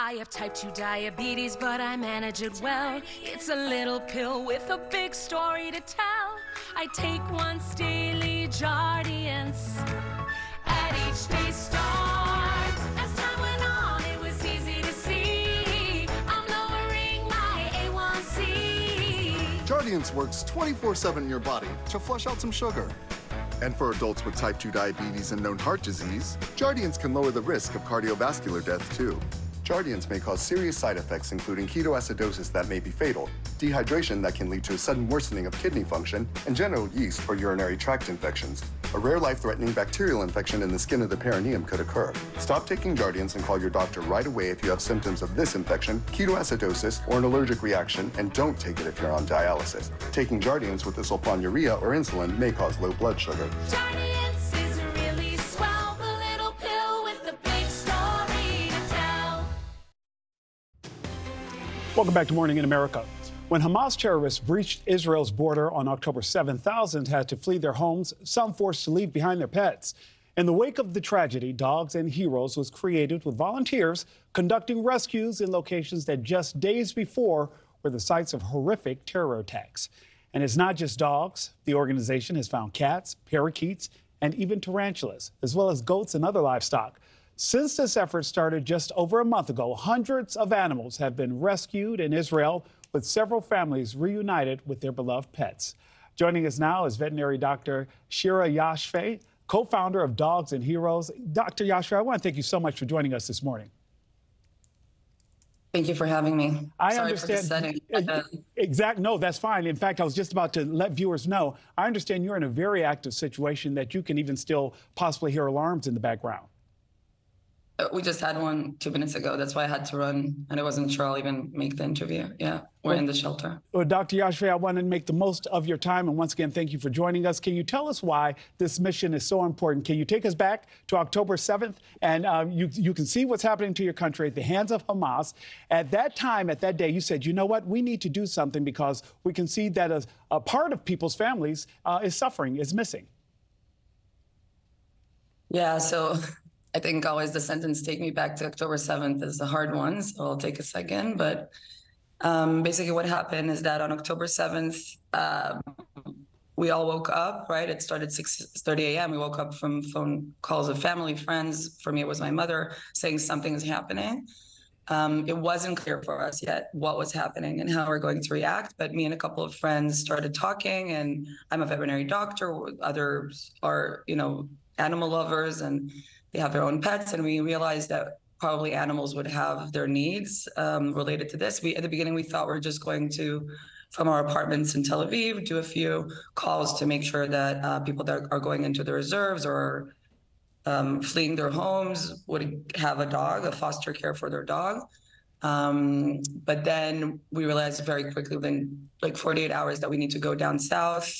I have type two diabetes, but I manage it well. It's a little pill with a big story to tell. I take once daily, Jardiance. Jardiance works twenty-four seven in your body to flush out some sugar. And for adults with type two diabetes and known heart disease, Jardiance can lower the risk of cardiovascular death too. Jardiance may cause serious side effects, including ketoacidosis that may be fatal, dehydration that can lead to a sudden worsening of kidney function, and genital yeast or urinary tract infections. A rare life-threatening bacterial infection in the skin of the perineum could occur. Stop taking Jardiance and call your doctor right away if you have symptoms of this infection, ketoacidosis, or an allergic reaction, and don't take it if you're on dialysis. Taking Jardiance with the sulfonylurea or insulin may cause low blood sugar. Jardiance is really swell, the little pill with the big story to tell. Welcome back to Morning in America. When Hamas terrorists breached Israel's border on October seventh, thousands had to flee their homes, some forced to leave behind their pets. In the wake of the tragedy, Dogs and Heroes was created with volunteers conducting rescues in locations that just days before were the sites of horrific terror attacks. And it's not just dogs. The organization has found cats, parakeets, and even tarantulas, as well as goats and other livestock. Since this effort started just over a month ago, hundreds of animals have been rescued in Israel, with several families reunited with their beloved pets. Joining us now is veterinary doctor Shira Yashfei, co-founder of Dogs and Heroes. Doctor Yashfei, I want to thank you so much for joining us this morning. Thank you for having me. I Sorry understand. For the setting. Exact. No, that's fine. In fact, I was just about to let viewers know, I understand you're in a very active situation that you can even still possibly hear alarms in the background. We just had one two minutes ago. That's why I had to run, and I wasn't sure I'll even make the interview. Yeah, we're well, in the shelter. Well, Doctor Yashfei, I want to make the most of your time, and once again, thank you for joining us. Can you tell us why this mission is so important? Can you take us back to October seventh, and uh, you, you can see what's happening to your country at the hands of Hamas. At that time, at that day, you said, you know what, we need to do something because we can see that a, a part of people's families uh, is suffering, is missing. Yeah, so... I think always the sentence, take me back to October seventh, is a hard one, so I'll take a second. But um, basically what happened is that on October seventh, uh, we all woke up, right? It started six thirty a m We woke up from phone calls of family, friends. For me, it was my mother saying something is happening. Um, it wasn't clear for us yet what was happening and how we're going to react, but me and a couple of friends started talking, and I'm a veterinary doctor. Others are, you know, animal lovers, and they have their own pets, and we realized that probably animals would have their needs um, related to this. We, at the beginning, we thought we were just going to, from our apartments in Tel Aviv, do a few calls to make sure that uh, people that are going into the reserves or um, fleeing their homes would have a dog, a foster care for their dog. Um, but then we realized very quickly, within like forty-eight hours, that we need to go down south,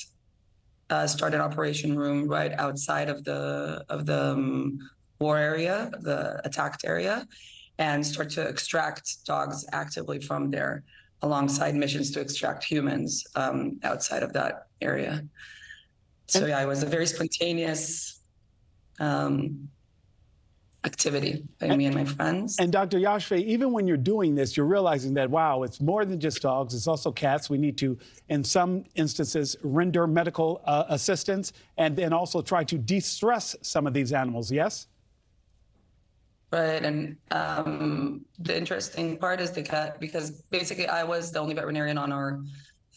uh, start an operation room right outside of the of the um, war area, the attacked area, and start to extract dogs actively from there, alongside missions to extract humans um, outside of that area. So yeah, it was a very spontaneous um, activity by and, me and my friends. And Doctor Yashfei, even when you're doing this, you're realizing that, wow, it's more than just dogs, it's also cats. We need to, in some instances, render medical uh, assistance and then also try to de-stress some of these animals, yes? Right, and um, the interesting part is the cat, because basically I was the only veterinarian on our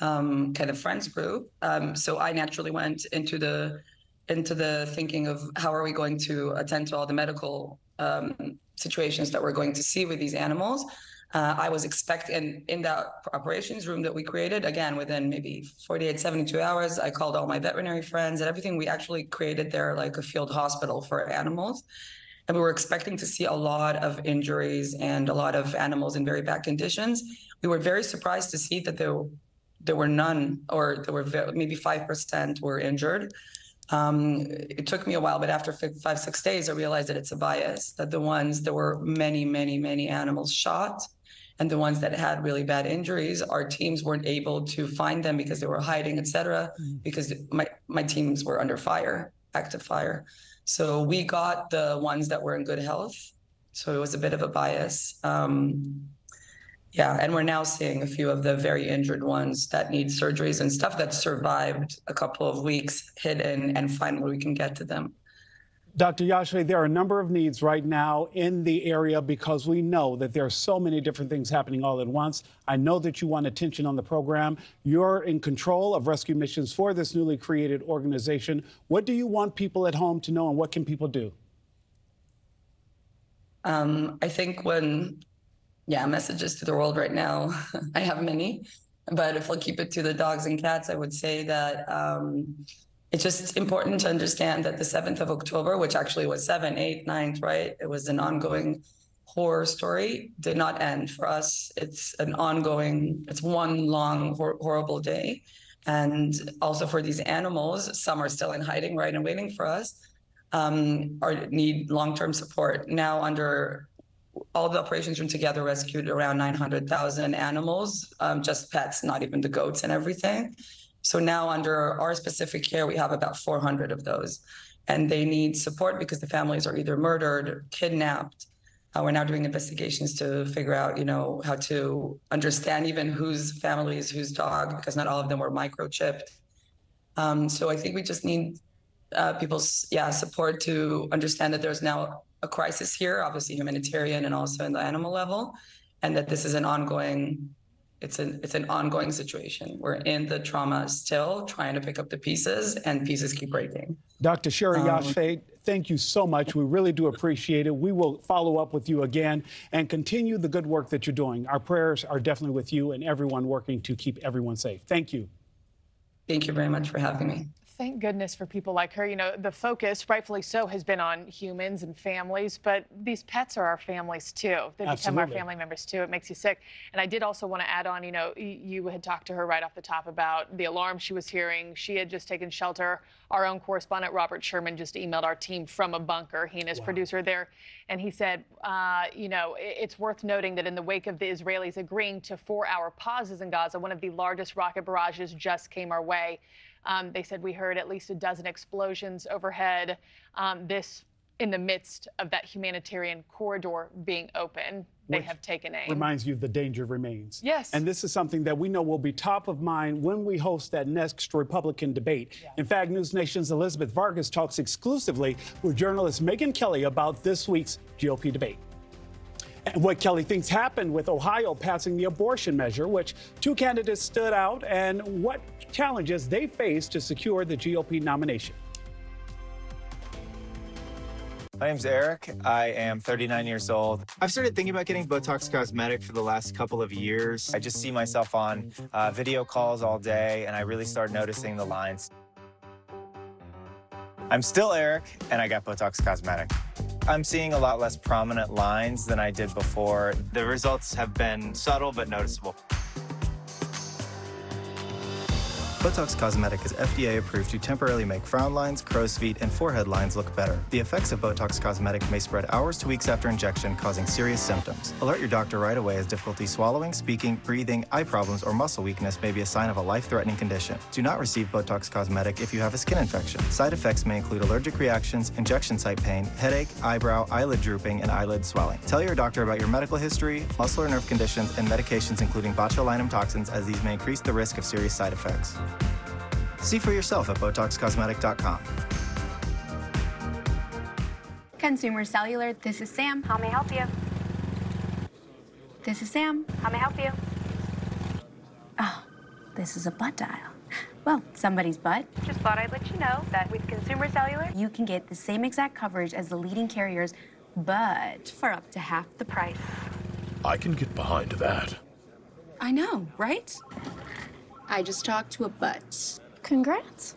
um, kind of friends group. Um, so I naturally went into the into the thinking of how are we going to attend to all the medical um, situations that we're going to see with these animals. Uh, I was expecting, and in that operations room that we created, again, within maybe forty-eight, seventy-two hours, I called all my veterinary friends and everything. We actually created there like a field hospital for animals. And we were expecting to see a lot of injuries and a lot of animals in very bad conditions. We were very surprised to see that there, there were none, or there were maybe five percent were injured. Um, it took me a while, but after five, six days, I realized that it's a bias, that the ones that were many, many, many animals shot and the ones that had really bad injuries, our teams weren't able to find them because they were hiding, et cetera, because my, my teams were under fire, active fire. So we got the ones that were in good health. So it was a bit of a bias. Um, yeah, and we're now seeing a few of the very injured ones that need surgeries and stuff that survived a couple of weeks hidden, and finally we can get to them. Doctor Yashfei, there are a number of needs right now in the area because we know that there are so many different things happening all at once. I know that you want attention on the program. You're in control of rescue missions for this newly created organization. What do you want people at home to know, and what can people do? Um, I think when, yeah, messages to the world right now, I have many, but if we'll keep it to the dogs and cats, I would say that um, it's just important to understand that the seventh of October, which actually was seven, eight, ninth, right? It was an ongoing horror story, did not end for us. It's an ongoing, it's one long, hor- horrible day. And also for these animals, some are still in hiding, right, and waiting for us, um, or need long-term support. Now under all the operations room together rescued around nine hundred thousand animals, um, just pets, not even the goats and everything. So now under our specific care, we have about four hundred of those, and they need support because the families are either murdered or kidnapped. Uh, we're now doing investigations to figure out, you know, how to understand even whose families, whose dog, because not all of them were microchipped. Um, so I think we just need uh, people's yeah, support to understand that there's now a crisis here, obviously humanitarian and also in the animal level, and that this is an ongoing It's an, it's an ongoing situation. We're in the trauma still, trying to pick up the pieces, and pieces keep breaking. Doctor Shira um, Yashfei, thank you so much. We really do appreciate it. We will follow up with you again and continue the good work that you're doing. Our prayers are definitely with you and everyone working to keep everyone safe. Thank you. Thank you very much for having me. Thank goodness for people like her. You know, the focus, rightfully so, has been on humans and families, but these pets are our families, too. They become our family members, too. It makes you sick. And I did also want to add on, you know, you had talked to her right off the top about the alarm she was hearing. She had just taken shelter. Our own correspondent, Robert Sherman, just emailed our team from a bunker, he and his wow. producer there. And he said, uh, you know, it's worth noting that in the wake of the Israelis agreeing to four-hour pauses in Gaza, one of the largest rocket barrages just came our way. Um, they said we heard at least a dozen explosions overhead, um, this in the midst of that humanitarian corridor being open. They Which have taken aim. Reminds you the danger remains. Yes. And this is something that we know will be top of mind when we host that next Republican debate. Yeah. In fact, NewsNation's Elizabeth Vargas talks exclusively with journalist Megan Kelly about this week's G O P debate. And what Kelly thinks happened with Ohio passing the abortion measure, which two candidates stood out, and what challenges they face to secure the G O P nomination. My name's Eric. I am thirty-nine years old. I've started thinking about getting Botox Cosmetic for the last couple of years. I just see myself on uh, video calls all day, and I really started noticing the lines. I'm still Eric, and I got Botox Cosmetic. I'm seeing a lot less prominent lines than I did before. The results have been subtle but noticeable. Botox Cosmetic is F D A approved to temporarily make frown lines, crow's feet, and forehead lines look better. The effects of Botox Cosmetic may spread hours to weeks after injection, causing serious symptoms. Alert your doctor right away as difficulty swallowing, speaking, breathing, eye problems, or muscle weakness may be a sign of a life-threatening condition. Do not receive Botox Cosmetic if you have a skin infection. Side effects may include allergic reactions, injection site pain, headache, eyebrow, eyelid drooping, and eyelid swelling. Tell your doctor about your medical history, muscle or nerve conditions, and medications including botulinum toxins, as these may increase the risk of serious side effects. See for yourself at Botox Cosmetic dot com. Consumer Cellular, this is Sam. How may I help you? This is Sam. How may I help you? Oh, this is a butt dial. Well, somebody's butt. Just thought I'd let you know that with Consumer Cellular, you can get the same exact coverage as the leading carriers, but for up to half the price. I can get behind that. I know, right? I just talked to a butt. Congrats.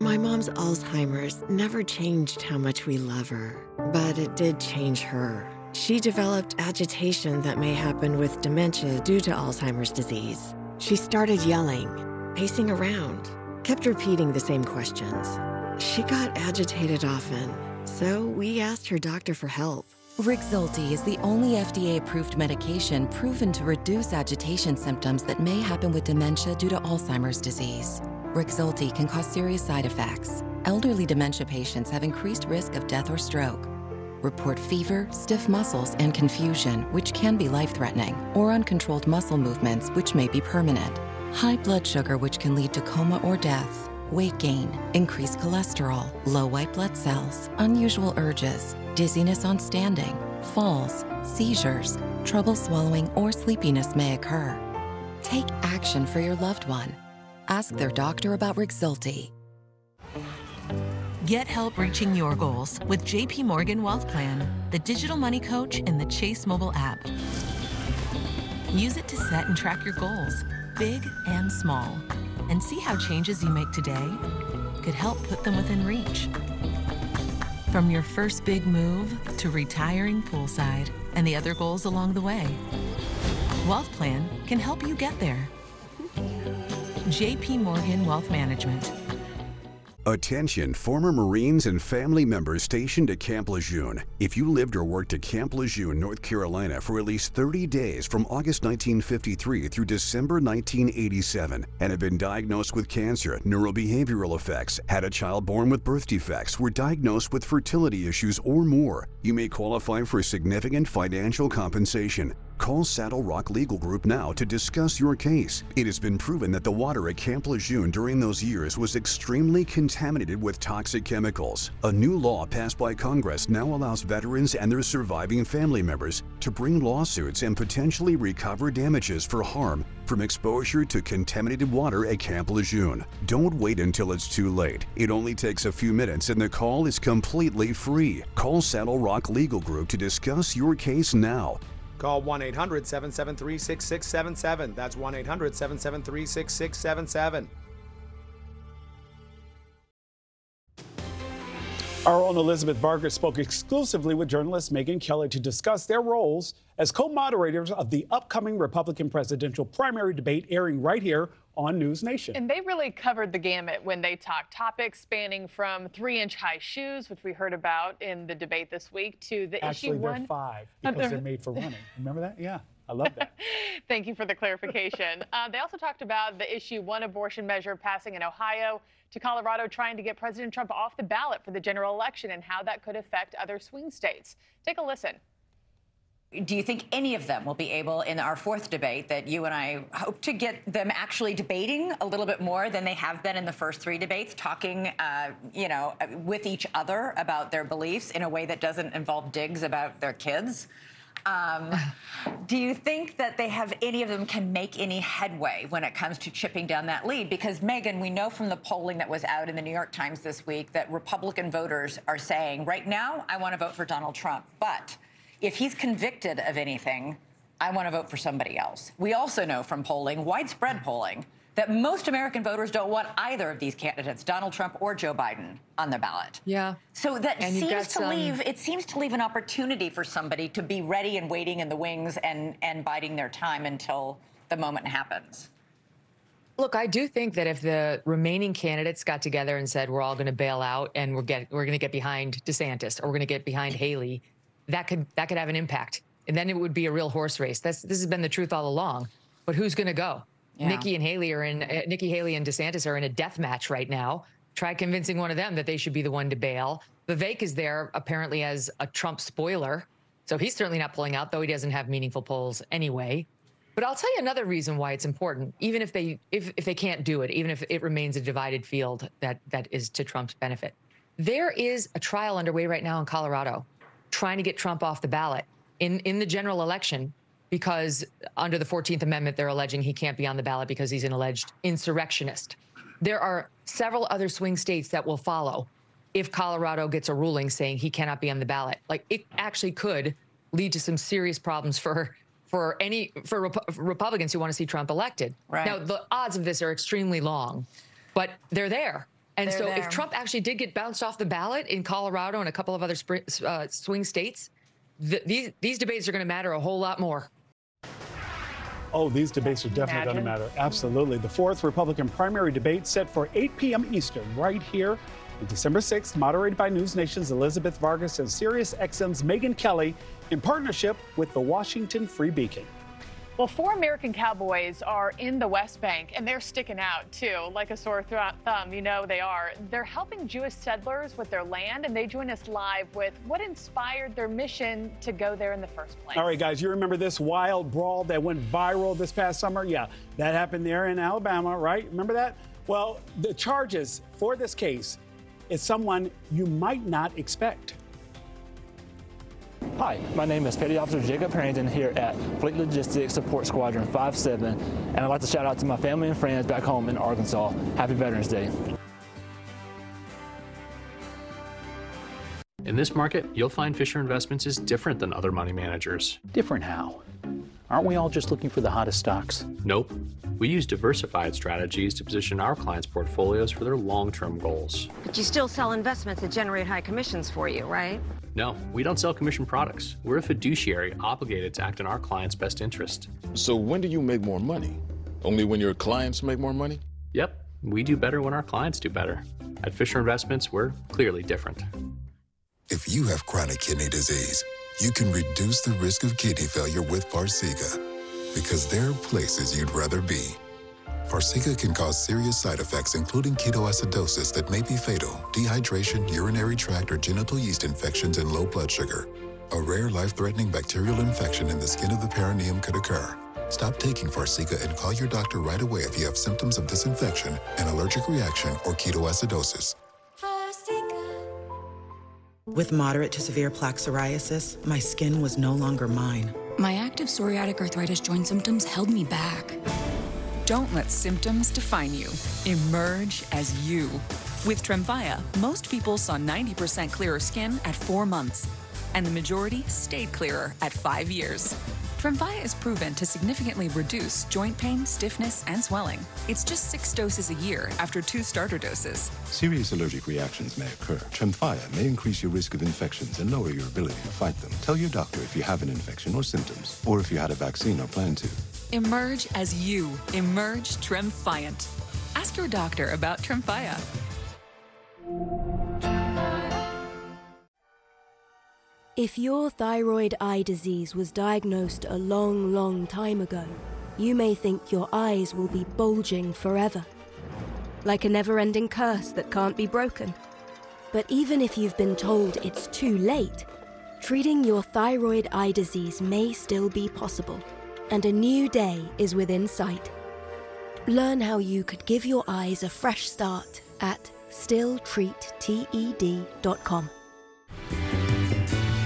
My mom's Alzheimer's never changed how much we love her, but it did change her. She developed agitation that may happen with dementia due to Alzheimer's disease. She started yelling, pacing around, kept repeating the same questions. She got agitated often, so we asked her doctor for help. Rexulti is the only F D A-approved medication proven to reduce agitation symptoms that may happen with dementia due to Alzheimer's disease. Rexulti can cause serious side effects. Elderly dementia patients have increased risk of death or stroke. Report fever, stiff muscles, and confusion, which can be life-threatening, or uncontrolled muscle movements, which may be permanent. High blood sugar, which can lead to coma or death. weight gain, increased cholesterol, low white blood cells, unusual urges, dizziness on standing, falls, seizures, trouble swallowing, or sleepiness may occur. Take action for your loved one. Ask their doctor about Rexulti. Get help reaching your goals with J P Morgan Wealth Plan, the digital money coach in the Chase mobile app. Use it to set and track your goals, big and small, and see how changes you make today could help put them within reach. From your first big move to retiring poolside and the other goals along the way, Wealth Plan can help you get there. J P Morgan Wealth Management. Attention former Marines and family members stationed at Camp Lejeune. If you lived or worked at Camp Lejeune, North Carolina for at least thirty days from August nineteen fifty-three through December nineteen eighty-seven and have been diagnosed with cancer, neurobehavioral effects, had a child born with birth defects, were diagnosed with fertility issues or more, you may qualify for significant financial compensation. Call Saddle Rock Legal Group now to discuss your case. It has been proven that the water at Camp Lejeune during those years was extremely contaminated with toxic chemicals. A new law passed by Congress now allows veterans and their surviving family members to bring lawsuits and potentially recover damages for harm from exposure to contaminated water at Camp Lejeune. Don't wait until it's too late. It only takes a few minutes and the call is completely free. Call Saddle Rock Legal Group to discuss your case now. Call one eight hundred, seven seven three, six six seven seven. That's one eight hundred, seven seven three, six six seven seven. Our own Elizabeth Barker spoke exclusively with journalist Megyn Kelly to discuss their roles as co-moderators of the upcoming Republican presidential primary debate airing right here on NewsNation. And they really covered the gamut when they talked topics spanning from three-inch high shoes, which we heard about in the debate this week, to the Actually, issue one. Actually, they're five because oh, they're... they're made for running. Remember that? Yeah. I love that. Thank you for the clarification. uh, they also talked about the issue one abortion measure passing in Ohio to Colorado trying to get President Trump off the ballot for the general election and how that could affect other swing states. Take a listen. Do you think any of them will be able, in our fourth debate, that you and I hope to get them actually debating a little bit more than they have been in the first three debates, talking, uh, you know, with each other about their beliefs in a way that doesn't involve digs about their kids? Um, do you think that they have any of them can make any headway when it comes to chipping down that lead? Because, Megan, we know from the polling that was out in the New York Times this week that Republican voters are saying, right now, I want to vote for Donald Trump. But if he's convicted of anything, I want to vote for somebody else. We also know from polling, widespread polling, that most American voters don't want either of these candidates, Donald Trump or Joe Biden, on the ballot. Yeah. So that and seems to some... leave, it seems to leave an opportunity for somebody to be ready and waiting in the wings and, and biding their time until the moment happens. Look, I do think that if the remaining candidates got together and said, we're all going to bail out and we're, get, we're going to get behind DeSantis or we're going to get behind Haley, that could, that could have an impact. And then it would be a real horse race. That's, this has been the truth all along. But who's going to go? Yeah. Nikki and Haley are in. Uh, Nikki Haley and DeSantis are in a death match right now. Try convincing one of them that they should be the one to bail. Vivek is there apparently as a Trump spoiler, so he's certainly not pulling out, though he doesn't have meaningful polls anyway. But I'll tell you another reason why it's important, even if they if if they can't do it, even if it remains a divided field that that is to Trump's benefit. There is a trial underway right now in Colorado, trying to get Trump off the ballot in in the general election. Because under the fourteenth amendment, they're alleging he can't be on the ballot because he's an alleged insurrectionist. There are several other swing states that will follow if Colorado gets a ruling saying he cannot be on the ballot. Like, it actually could lead to some serious problems for for any for Rep Republicans who want to see Trump elected. Right. Now, the odds of this are extremely long, but they're there. And they're so there. If Trump actually did get bounced off the ballot in Colorado and a couple of other uh, swing states, th these, these debates are going to matter a whole lot more. Oh, these debates are definitely going to matter. Absolutely. The fourth Republican primary debate set for eight p m Eastern right here on December sixth, moderated by NewsNation's Elizabeth Vargas and Sirius X M's Megyn Kelly in partnership with the Washington Free Beacon. Well, four American cowboys are in the West Bank, and they're sticking out, too, like a sore thumb. You know they are. They're helping Jewish settlers with their land, and they join us live with what inspired their mission to go there in the first place. All right, guys, you remember this wild brawl that went viral this past summer? Yeah, that happened there in Alabama, right? Remember that? Well, the charges for this case is someone you might not expect. Hi, my name is Petty Officer Jacob Harrington here at Fleet Logistics Support Squadron five seven, and I'd like to shout out to my family and friends back home in Arkansas. Happy Veterans Day. In this market, you'll find Fisher Investments is different than other money managers. Different how? Aren't we all just looking for the hottest stocks? Nope. We use diversified strategies to position our clients' portfolios for their long-term goals. But you still sell investments that generate high commissions for you, right? No, we don't sell commission products. We're a fiduciary obligated to act in our clients' best interest. So when do you make more money? Only when your clients make more money? Yep, we do better when our clients do better. At Fisher Investments, we're clearly different. If you have chronic kidney disease, you can reduce the risk of kidney failure with Farxiga, because there are places you'd rather be. Farxiga can cause serious side effects, including ketoacidosis that may be fatal, dehydration, urinary tract or genital yeast infections, and low blood sugar. A rare life-threatening bacterial infection in the skin of the perineum could occur. Stop taking Farxiga and call your doctor right away if you have symptoms of this infection, an allergic reaction, or ketoacidosis. With moderate to severe plaque psoriasis, my skin was no longer mine. My active psoriatic arthritis joint symptoms held me back. Don't let symptoms define you. Emerge as you. With Tremfya, most people saw ninety percent clearer skin at four months, and the majority stayed clearer at five years. Tremfya is proven to significantly reduce joint pain, stiffness, and swelling. It's just six doses a year after two starter doses. Serious allergic reactions may occur. Tremfya may increase your risk of infections and lower your ability to fight them. Tell your doctor if you have an infection or symptoms, or if you had a vaccine or plan to. Emerge as you. Emerge Tremfyant. Ask your doctor about Tremfya. If your thyroid eye disease was diagnosed a long, long time ago, you may think your eyes will be bulging forever, like a never-ending curse that can't be broken. But even if you've been told it's too late, treating your thyroid eye disease may still be possible, and a new day is within sight. Learn how you could give your eyes a fresh start at still treat ted dot com.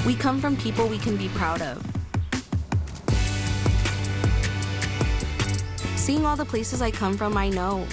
We come from people we can be proud of. Seeing all the places I come from, I know.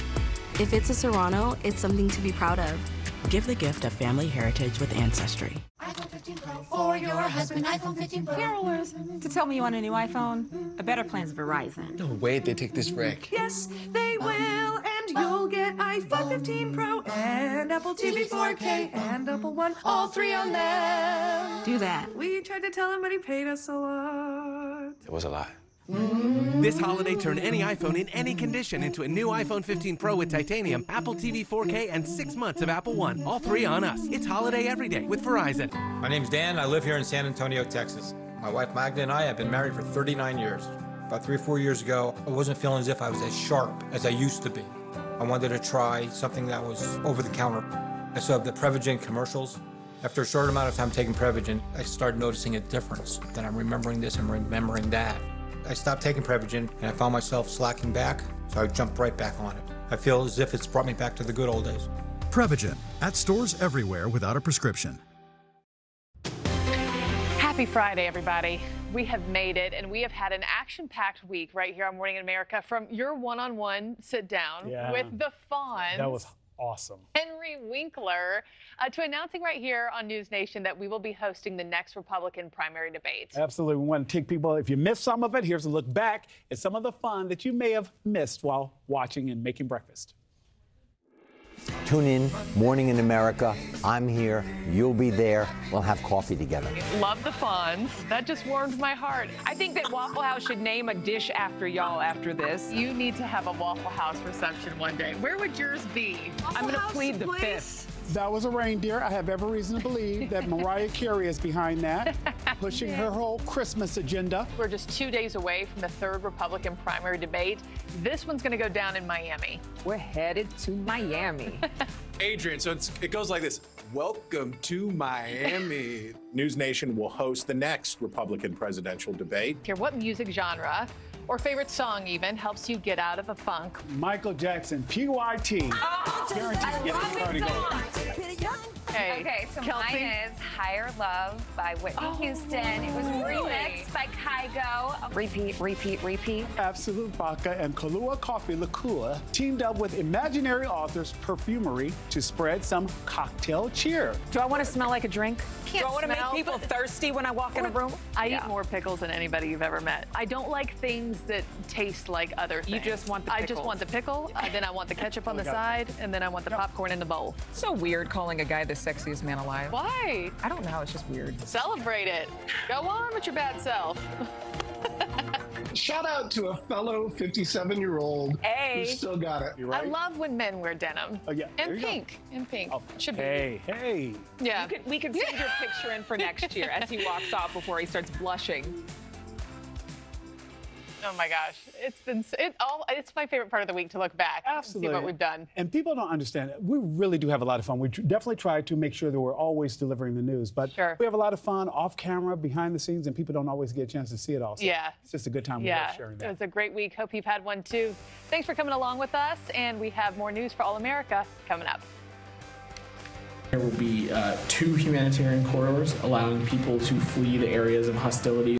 If it's a Serrano, it's something to be proud of. Give the gift of family heritage with Ancestry. iPhone fifteen Pro for your husband, iPhone fifteen Pro. Carolers, to tell me you want a new iPhone? A better plan's Verizon. No way they take this wreck. Yes, they will, and you'll get iPhone fifteen Pro and Apple T V four K and Apple One, all three on them. Do that. We tried to tell him, but he paid us a lot. It was a lot. This holiday, turn any iPhone in any condition into a new iPhone fifteen Pro with titanium, Apple T V four K, and six months of Apple One. All three on us. It's holiday every day with Verizon. My name's Dan. I live here in San Antonio, Texas. My wife Magda and I have been married for thirty-nine years. About three or four years ago, I wasn't feeling as if I was as sharp as I used to be. I wanted to try something that was over the counter. I saw the Prevagen commercials. After a short amount of time taking Prevagen, I started noticing a difference. Then I'm remembering this and remembering that. I stopped taking Prevagen, and I found myself slacking back, so I jumped right back on it. I feel as if it's brought me back to the good old days. Prevagen, at stores everywhere without a prescription. Happy Friday, everybody. We have made it, and we have had an action-packed week right here on Morning in America, from your one-on-one sit-down yeah. with the Fonz. That was awesome. Henry Winkler, uh, to announcing right here on NewsNation that we will be hosting the next Republican primary debate. Absolutely. We want to take people, if you missed some of it, here's a look back at some of the fun that you may have missed while watching and making breakfast. Tune in, Morning in America. I'm here. You'll be there. We'll have coffee together. Love the Fonz. That just warmed my heart. I think that Waffle House should name a dish after y'all after this. You need to have a Waffle House reception one day. Where would yours be? Waffle I'm going to plead the please. fifth. That was a reindeer. I have every reason to believe that Mariah Carey is behind that, pushing yeah. her whole Christmas agenda. We're just two days away from the third Republican primary debate. This one's going to go down in Miami. We're headed to Miami. Adrian, so it's, it goes like this. Welcome to Miami. NewsNation will host the next Republican presidential debate. Here, what music genre or favorite song even helps you get out of a funk? Michael Jackson, P Y T. Oh, guaranteed to get party going. Okay, okay, so Kelsey? Mine is Higher Love by Whitney oh, Houston. It was really? remixed by Kygo. Repeat, repeat, repeat. Absolute Vodka and Kahlua Coffee Liqueur teamed up with Imaginary Authors Perfumery to spread some cocktail cheer. Do I want to smell like a drink? Can't Do I want to make people thirsty when I walk in a room? I yeah. eat more pickles than anybody you've ever met. I don't like things that taste like other things. You just want the pickle. I just want the pickle, uh, then I want the ketchup on oh, the side, it. and then I want the yep. popcorn in the bowl. So weird calling a guy the sexiest man alive. Why? I don't know. It's just weird. Celebrate it. Go on with your bad self. Shout out to a fellow fifty-seven-year-old hey. who still got it. Right? I love when men wear denim. Oh, yeah. And pink. Go. And pink. Oh, should hey, be. Hey, hey. Yeah. You could, we could send your picture in for next year as he walks off before he starts blushing. Oh my gosh, it's been it all. It's my favorite part of the week to look back Absolutely. and see what we've done. And people don't understand. We really do have a lot of fun. We definitely try to make sure that we're always delivering the news, but sure. we have a lot of fun off camera, behind the scenes, and people don't always get a chance to see it all. So yeah, it's just a good time. Yeah, we're sharing that. It was a great week. Hope you've had one too. Thanks for coming along with us, and we have more news for All America coming up. There will be uh, two humanitarian corridors allowing people to flee the areas of hostility.